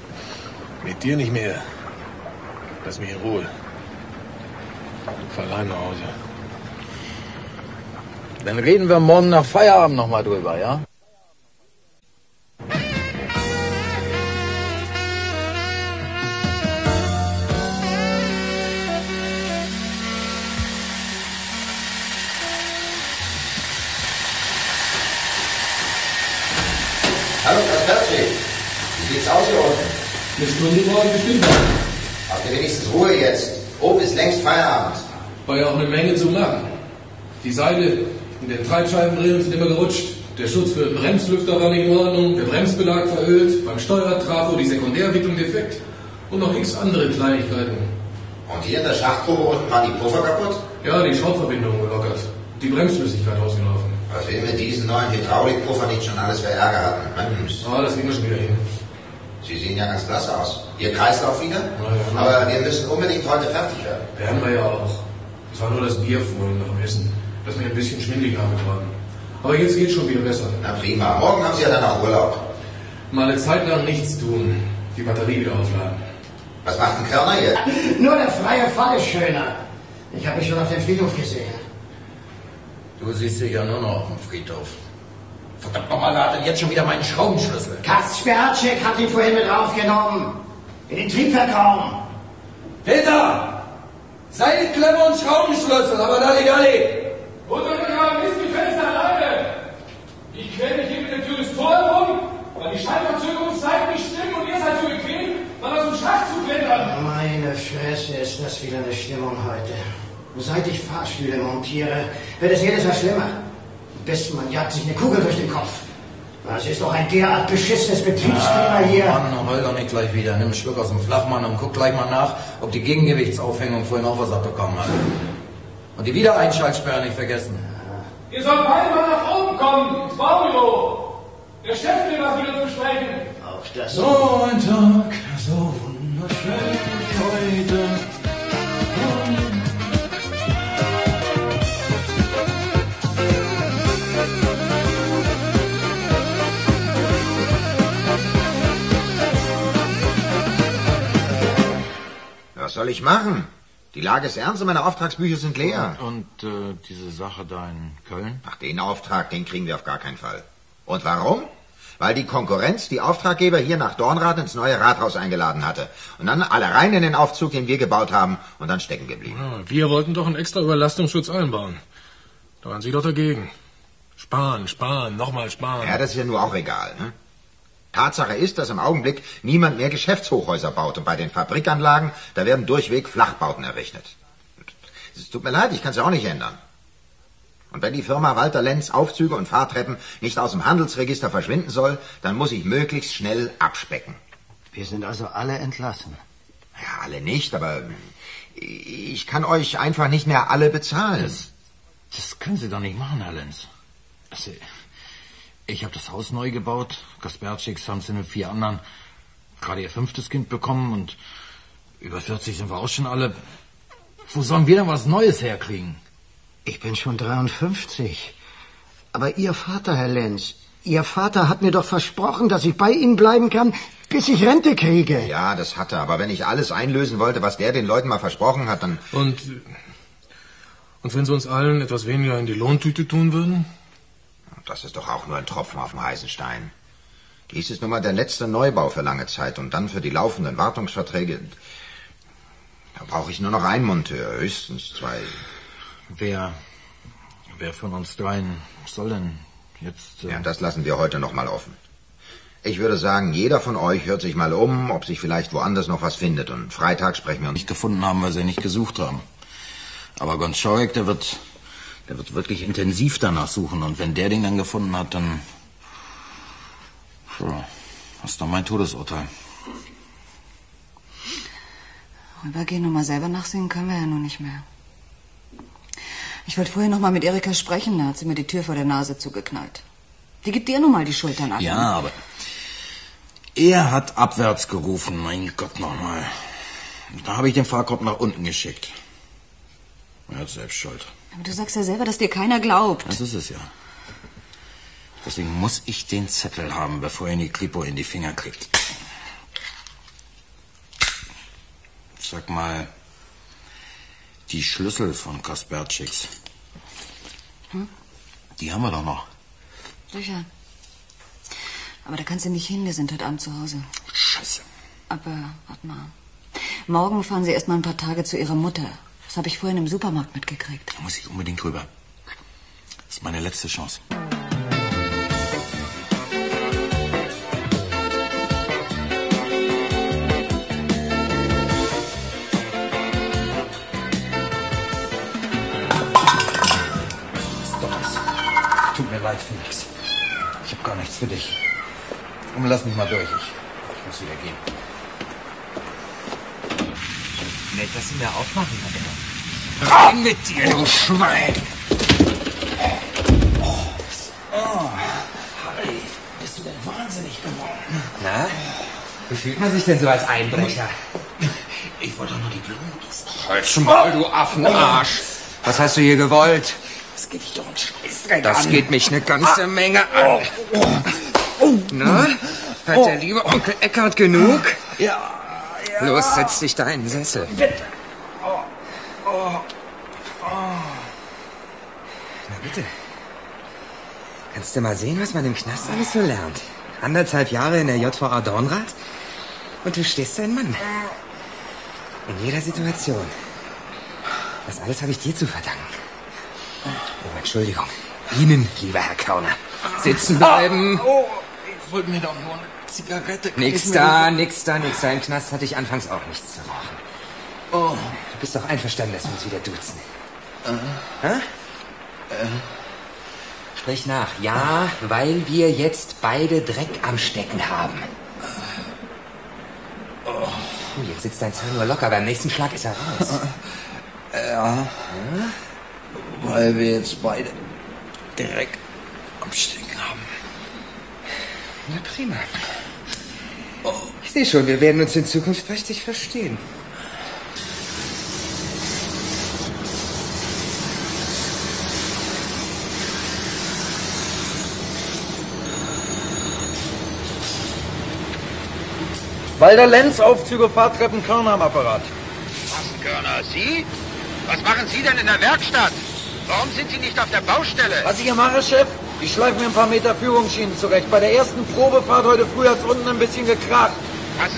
Mit dir nicht mehr. Lass mich in Ruhe. Fahr allein nach Hause. Dann reden wir morgen nach Feierabend nochmal drüber, ja? Hallo, Kasperczyk. Wie sieht's aus hier unten? Eine Stunde brauche ich bestimmt noch. Habt ihr wenigstens Ruhe jetzt? Oben ist längst Feierabend. War ja auch eine Menge zu lang. Die Seile und der Treibscheibenriemen sind immer gerutscht. Der Schutz für den Bremslüfter war nicht in Ordnung. Der Bremsbelag verölt. Beim Steuertrafo die Sekundärwicklung defekt. Und noch x andere Kleinigkeiten. Und hier in der Schachtgrube unten waren die Puffer kaputt? Ja, die Schraubverbindungen gelockert. Die Bremsflüssigkeit ausgelaufen. Als wir mit diesen neuen Hydraulikpuffer nicht schon alles für Ärger hatten. Oh, das ging schon wieder hin. Sie sehen ja ganz blass aus. Ihr Kreislauf wieder? Ja. Aber wir müssen unbedingt heute fertig werden. Werden wir ja auch. Es war nur das Bier vorhin nach dem Essen, das mir ein bisschen schwindelig angetan. Aber jetzt geht's schon wieder besser. Na prima. Morgen haben Sie ja dann auch Urlaub. Mal eine Zeit lang nichts tun. Die Batterie wieder aufladen. Was macht ein Körner jetzt? Nur der freie Fall ist schöner. Ich habe mich schon auf dem Friedhof gesehen. Du siehst dich ja nur noch auf dem Friedhof. Verdammt nochmal, wer hat denn jetzt schon wieder meinen Schraubenschlüssel? Kasperczyk hat ihn vorhin mit raufgenommen. In den Triebwerkraum. Peter! Seilklemme und Schraubenschlüssel, aber dalli. Und dann ist die Fenster alleine. Ich quäl mich hier mit der Tür des Tores rum, weil die Schallverzögerungszeiten nicht stimmen und ihr seid so bequem, mal aus dem Schacht zu klettern. Meine Fresse, ist das wieder eine Stimmung heute. Seit ich Fahrstühle montiere, wird es jedes Mal schlimmer. Am besten, man jagt sich eine Kugel durch den Kopf. Das ist doch ein derart beschissenes Betriebsklima hier. Mann, heul doch nicht gleich wieder. Nimm einen Schluck aus dem Flachmann und guck gleich mal nach, ob die Gegengewichtsaufhängung vorhin auch was abbekommen hat. Und die Wiedereinschaltsperre nicht vergessen. Ja. Ihr sollt beide mal nach oben kommen, ins Baulo. Der Chef will was wieder zu sprechen. Auch das. So ein Tag, so Was soll ich machen? Die Lage ist ernst und meine Auftragsbücher sind leer. Und diese Sache da in Köln? Ach, den Auftrag, den kriegen wir auf gar keinen Fall. Und warum? Weil die Konkurrenz die Auftraggeber hier nach Dornrath ins neue Rathaus eingeladen hatte. Und dann alle rein in den Aufzug, den wir gebaut haben, und dann stecken geblieben. Ja, wir wollten doch einen extra Überlastungsschutz einbauen. Da waren Sie doch dagegen. Sparen, nochmal sparen. Ja, das ist ja nur auch egal, ne? Tatsache ist, dass im Augenblick niemand mehr Geschäftshochhäuser baut. Und bei den Fabrikanlagen, da werden durchweg Flachbauten errichtet. Es tut mir leid, ich kann es ja auch nicht ändern. Und wenn die Firma Walter Lenz Aufzüge und Fahrtreppen nicht aus dem Handelsregister verschwinden soll, dann muss ich möglichst schnell abspecken. Wir sind also alle entlassen. Ja, alle nicht, aber ich kann euch einfach nicht mehr alle bezahlen. Das können Sie doch nicht machen, Herr Lenz. Ich habe das Haus neu gebaut, Kasperczyks haben sie mit 4 anderen, gerade ihr 5. Kind bekommen und über 40 sind wir auch schon alle. Wo sollen wir denn was Neues herkriegen? Ich bin schon 53. Aber Ihr Vater, Herr Lenz, Ihr Vater hat mir doch versprochen, dass ich bei Ihnen bleiben kann, bis ich Rente kriege. Ja, das hat er, aber wenn ich alles einlösen wollte, was der den Leuten mal versprochen hat, dann... Und wenn Sie uns allen etwas weniger in die Lohntüte tun würden... Das ist doch auch nur ein Tropfen auf dem heißen Stein. Dies ist nun mal der letzte Neubau für lange Zeit und dann für die laufenden Wartungsverträge. Da brauche ich nur noch einen Monteur, höchstens 2. Wer von uns 3 soll denn jetzt... Ja, das lassen wir heute noch mal offen. Ich würde sagen, jeder von euch hört sich mal um, ob sich vielleicht woanders noch was findet. Und Freitag sprechen wir uns... Nicht gefunden haben, weil sie nicht gesucht haben. Aber Gonschorek, der wird wirklich intensiv danach suchen. Und wenn der den dann gefunden hat, dann... Tja, das ist doch mein Todesurteil. Rübergehen und mal selber nachsehen können wir ja nun nicht mehr. Ich wollte vorher noch mal mit Erika sprechen, da hat sie mir die Tür vor der Nase zugeknallt. Die gibt dir nun mal die Schultern ab. Ja, aber... Er hat abwärts gerufen, mein Gott nochmal. Da habe ich den Fahrkorb nach unten geschickt. Er hat selbst Schuld. Aber du sagst ja selber, dass dir keiner glaubt. Das ist es ja. Deswegen muss ich den Zettel haben, bevor er die Kripo in die Finger kriegt. Sag mal, die Schlüssel von Kasperczyks. Hm? Die haben wir doch noch. Sicher. Aber da kannst du nicht hin, wir sind heute Abend zu Hause. Scheiße. Aber, warte mal. Morgen fahren sie erstmal ein paar Tage zu ihrer Mutter. Das habe ich vorhin im Supermarkt mitgekriegt. Da muss ich unbedingt rüber. Das ist meine letzte Chance. Was ist das? Tut mir leid, Felix. Ich habe gar nichts für dich. Und lass mich mal durch. Ich muss wieder gehen. Nett, dass Sie mir aufmachen, Herr Lenz. Mit dir, du Schwein! Harry, bist du denn wahnsinnig geworden? Na? Wie fühlt man sich denn so als Einbrecher? Ich wollte doch nur die Blumen gießen. Halt schon mal, du Affenarsch! Was hast du hier gewollt? Das geht dich doch einen Scheißdreck an. Das geht mich eine ganze Menge an. Na? Hat der liebe Onkel Eckart genug? Ja. Los, setz dich da in den Sessel. Bitte. Na bitte. Kannst du mal sehen, was man im Knast alles so lernt? anderthalb Jahre in der JVA Dornrath und du stehst dein Mann. In jeder Situation. Das alles habe ich dir zu verdanken. Oh, Entschuldigung. Ihnen, lieber Herr Körner. Sitzen bleiben. Ich wollte mir doch nur... Zigarette. Nix da. Im Knast hatte ich anfangs auch nichts zu rauchen. Oh. Du bist doch einverstanden, dass wir uns wieder duzen. Sprich nach. Ja, weil wir jetzt beide Dreck am Stecken haben. Jetzt sitzt dein Zahn nur locker, beim nächsten Schlag ist er raus. Weil wir jetzt beide Dreck am Stecken haben. Na prima. Ich sehe schon, wir werden uns in Zukunft richtig verstehen. Walter Lenz, Aufzüge, Fahrtreppen, Körner am Apparat. Was, Körner? Sie? Was machen Sie denn in der Werkstatt? Warum sind Sie nicht auf der Baustelle? Was ich hier mache, Chef? Ich schleife mir ein paar Meter Führungsschienen zurecht. Bei der ersten Probefahrt heute früh hat es unten ein bisschen gekracht. Was?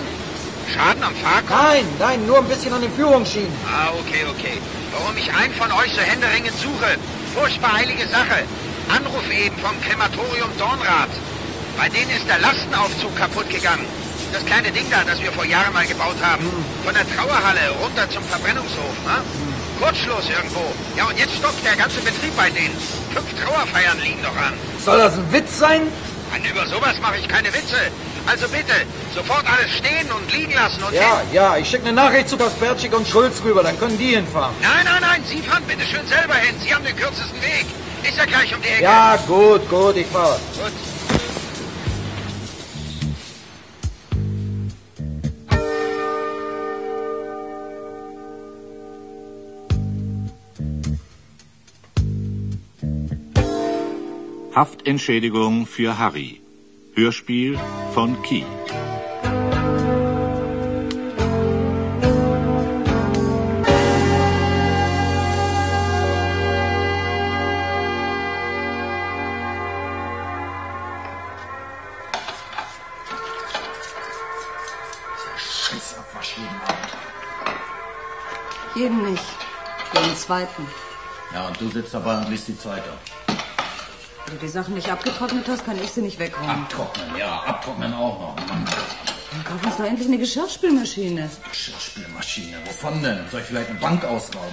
Schaden am Fahrkopf? Nein, nur ein bisschen an den Führungsschienen. Ah, okay. Warum ich einen von euch so händeringend suche? Furchtbar heilige Sache. Anruf eben vom Krematorium Dornrath. Bei denen ist der Lastenaufzug kaputt gegangen. Das kleine Ding da, das wir vor Jahren mal gebaut haben. Von der Trauerhalle runter zum Verbrennungshof, ne? Kurzschluss irgendwo. Ja, und jetzt stockt der ganze Betrieb bei denen. 5 Trauerfeiern liegen noch an. Soll das ein Witz sein? Mann, über sowas mache ich keine Witze. Also bitte, sofort alles stehen und liegen lassen und Ja, ich schicke eine Nachricht zu Kasperczyk und Schulz rüber, dann können die hinfahren. Nein, Sie fahren bitte schön selber hin. Sie haben den kürzesten Weg. Ist ja gleich um die Ecke. Ja, gut, ich fahre. Gut. Haftentschädigung für Harry. Hörspiel von Kie. Scheiß Abwasch jeden Abend. Jeden nicht. Jeden zweiten. Ja, und du sitzt dabei und liest die Zeitung. Wenn du die Sachen nicht abgetrocknet hast, kann ich sie nicht wegräumen. Abtrocknen, ja. Abtrocknen auch noch. Dann kauf uns doch endlich eine Geschirrspülmaschine. Geschirrspülmaschine? Wovon denn? Soll ich vielleicht eine Bank ausrauben?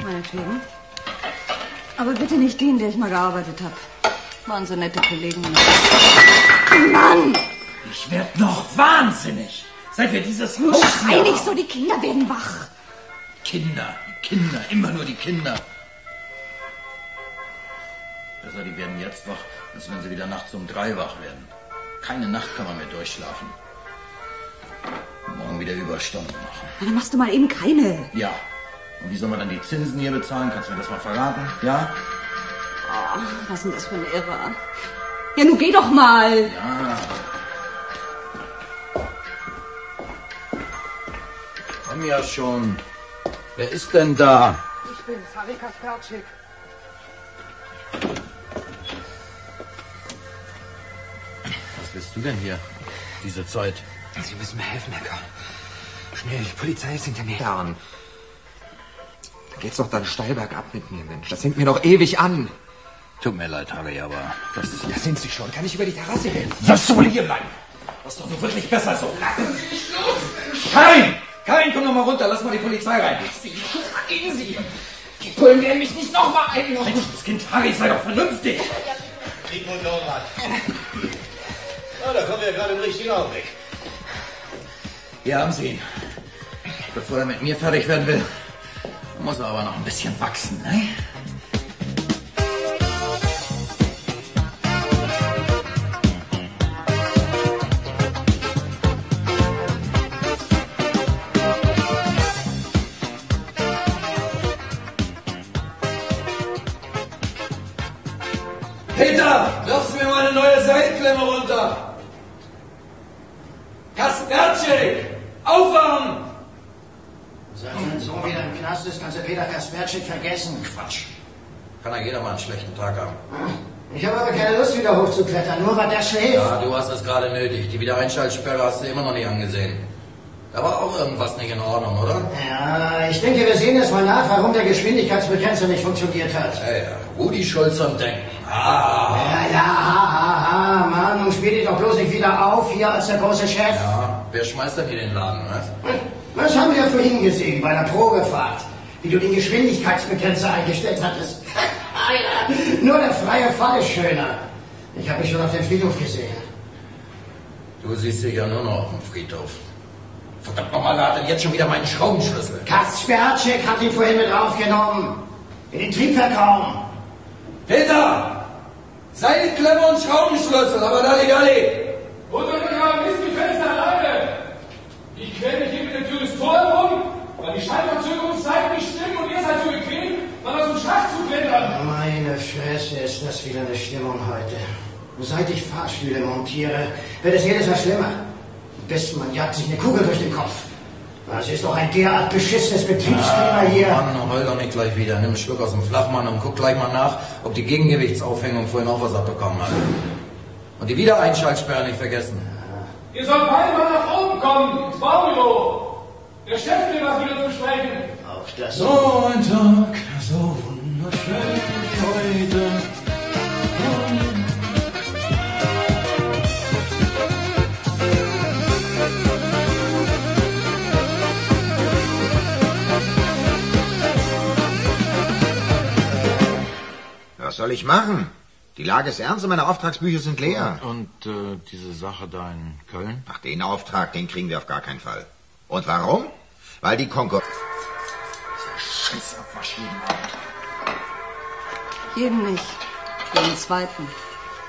Meinetwegen. Aber bitte nicht die, in der ich mal gearbeitet habe. Waren so nette Kollegen. Mann! Ich werd noch wahnsinnig. Seit wir dieses Haus... Schrei nicht so, die Kinder werden wach. Kinder, immer nur die Kinder. Besser, die werden jetzt wach, als wenn sie wieder nachts um 3 wach werden. Keine Nacht kann man mehr durchschlafen. Morgen wieder Überstunden machen. Dann machst du mal eben keine. Ja. Und wie soll man dann die Zinsen hier bezahlen? Kannst du mir das mal verraten? Ja? Oh, was ist denn das für ein Irrer? Ja, nun geh doch mal. Ja. Komm ja schon. Wer ist denn da? Ich bin's, Harry Kasperczyk. Was bist du denn hier, diese Zeit? Sie müssen mir helfen, Herr Kahn. Schnell, die Polizei ist hinter mir. Herrn, da geht's doch dann steil bergab mit mir, Mensch. Das hängt mir doch ewig an. Tut mir leid, Harry, aber... Das sind Sie schon. Kann ich über die Terrasse gehen? Sollst du wohl hier bleiben? Das ist doch so wirklich besser so. Lassen Sie mich los! Kein, komm doch mal runter. Lass mal die Polizei rein. Gehen Sie! Die Bullen werden mich nicht nochmal einlochen. Mensch, das Kind, Harry, sei doch vernünftig. Primo Dornrath. Oh, da kommen wir gerade im richtigen Augenblick. Hier haben Sie ihn. Bevor er mit mir fertig werden will, muss er aber noch ein bisschen wachsen, ne? Peter, wirfst du mir mal eine neue Seitenklemme runter? Kasperczyk! Aufwachen! Seit sein Sohn wieder im Knast ist, kannst du Peter Kasperczyk vergessen. Quatsch. Kann ja jeder mal einen schlechten Tag haben. Ich habe aber keine Lust, wieder hochzuklettern, nur weil der schläft. Ja, du hast es gerade nötig. Die Wiedereinschaltsperre hast du immer noch nicht angesehen. Da war auch irgendwas nicht in Ordnung, oder? Ja, ich denke, wir sehen jetzt mal nach, warum der Geschwindigkeitsbegrenzer nicht funktioniert hat. Ja. Rudi Schulz am Denken. Ah. Ja, Mann, und spiel dich doch bloß nicht wieder auf, hier als der große Chef. Ja, wer schmeißt denn hier den Laden, was? Das haben wir vorhin gesehen, bei einer Probefahrt, wie du den Geschwindigkeitsbegrenzer eingestellt hattest. Nur der freie Fall ist schöner. Ich habe mich schon auf dem Friedhof gesehen. Du siehst dich ja nur noch auf dem Friedhof. Verdammt nochmal, wer hat denn jetzt schon wieder meinen Schraubenschlüssel? Kasperczyk hat ihn vorhin mit draufgenommen. In den Triebwerkraum. Peter! Seilklemme und Schraubenschlüssel, aber Dalli! Und unter dem Mistgefäß! Die Schallverzögerungszeit nicht stimmen und ihr seid so bequem, weil aus dem Schacht zu klettern. Meine Fresse, ist das wieder eine Stimmung heute. Seit ich Fahrstühle montiere, wird es jedes Mal schlimmer. Bis man jagt sich eine Kugel durch den Kopf. Das ist doch ein derart beschissenes Betriebsklima hier. Mann, heul doch nicht gleich wieder. Nimm einen Schluck aus dem Flachmann und guck gleich mal nach, ob die Gegengewichtsaufhängung vorhin auch was abbekommen hat. Und die Wiedereinschaltsperre nicht vergessen. Ihr sollt beide mal nach oben kommen, ins Baulo. Der Chef will was wieder zu sprechen. Auch das. So ein Tag, so wunderschön heute. Was soll ich machen? Die Lage ist ernst und meine Auftragsbücher sind leer. Und diese Sache da in Köln? Ach, den Auftrag, den kriegen wir auf gar keinen Fall. Und warum? Weil die Concordia... Scheiß abwaschen. Jeden nicht. Jeden zweiten.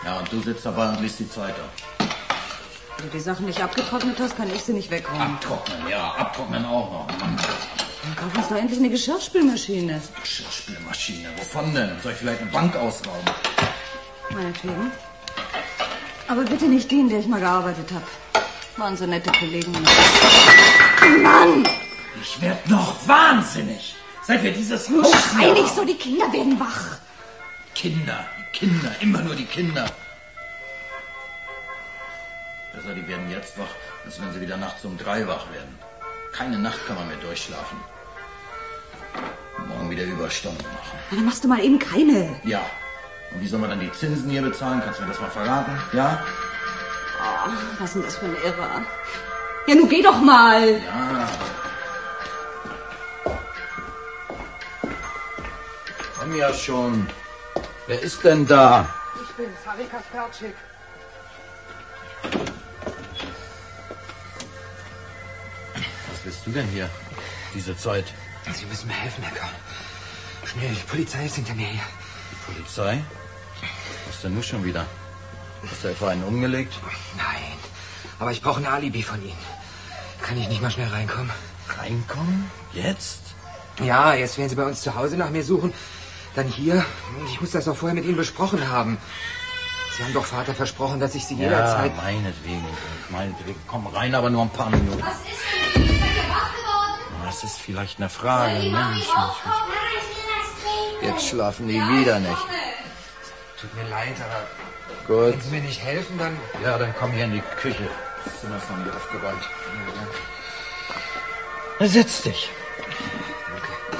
Ja, und du sitzt dabei und liest die Zeitung. Wenn du die Sachen nicht abgetrocknet hast, kann ich sie nicht wegräumen. Abtrocknen, ja. Abtrocknen auch noch. Mann. Dann kaufen uns doch endlich eine Geschirrspülmaschine. Geschirrspülmaschine? Wovon denn? Soll ich vielleicht eine Bank ausrauben? Meinetwegen. Aber bitte nicht die, in der ich mal gearbeitet habe. Waren so nette Kollegen. Mann! Ich werd noch wahnsinnig! Seit wir dieses Haus... Schrei nicht so, die Kinder werden wach! Kinder, die Kinder, immer nur die Kinder. Besser, die werden jetzt wach, als wenn sie wieder nachts um 3 wach werden. Keine Nacht kann man mehr durchschlafen. Morgen wieder Überstunden machen. Dann machst du mal eben keine. Ja. Und wie soll man dann die Zinsen hier bezahlen? Kannst du mir das mal verraten? Ja? Oh, was ist denn das für ein Irrer? Ja, nun geh doch mal. Ja. Komm ja schon. Wer ist denn da? Ich bin's, Harry Kasperczyk. Was willst du denn hier? Diese Zeit. Sie müssen mir helfen, Herr Körner. Schnell, die Polizei ist hinter mir her. Die Polizei? Was ist denn nun schon wieder? Hast du etwa einen umgelegt? Nein, aber ich brauche ein Alibi von Ihnen. Kann ich nicht mal schnell reinkommen? Reinkommen? Jetzt? Ja, jetzt werden Sie bei uns zu Hause nach mir suchen. Dann hier. Ich muss das doch vorher mit Ihnen besprochen haben. Sie haben doch Vater versprochen, dass ich Sie jederzeit... Ja, meinetwegen. Komm rein, aber nur ein paar Minuten. Was ist denn? Ist er wach geworden? Das ist vielleicht eine Frage. Jetzt schlafen die wieder nicht. Tut mir leid, aber... Gut. Wenn Sie mir nicht helfen, dann... Ja, dann komm hier in die Küche. Das Zimmer ist noch nicht aufgeräumt. Na, setz dich. Okay.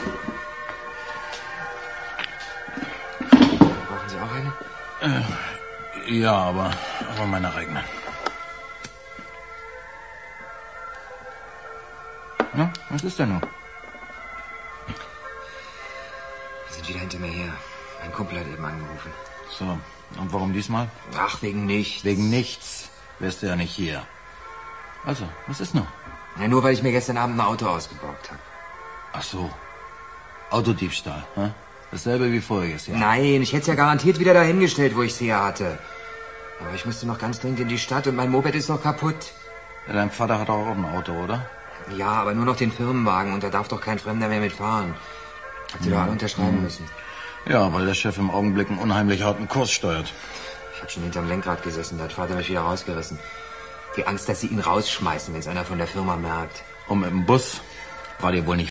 Brauchen Sie auch eine? Ja, aber meine eigene. Na, was ist denn nun? Wieder hinter mir her. Mein Kumpel hat eben angerufen. So, und warum diesmal? Ach, wegen nichts. Wegen nichts wärst du ja nicht hier. Also, was ist noch? Ja, nur weil ich mir gestern Abend ein Auto ausgeborgt habe. Ach so. Autodiebstahl, hä? Dasselbe wie voriges Jahr. Nein, ich hätte es ja garantiert wieder dahingestellt, wo ich es her hatte. Aber ich musste noch ganz dringend in die Stadt und mein Moped ist noch kaputt. Ja, dein Vater hat auch ein Auto, oder? Ja, aber nur noch den Firmenwagen und da darf doch kein Fremder mehr mitfahren. Habt ihr da unterschreiben müssen? Ja, weil der Chef im Augenblick einen unheimlich harten Kurs steuert. Ich hab schon hinterm Lenkrad gesessen, da hat Vater mich wieder rausgerissen. Die Angst, dass sie ihn rausschmeißen, wenn es einer von der Firma merkt. Und mit dem Bus war dir wohl nicht...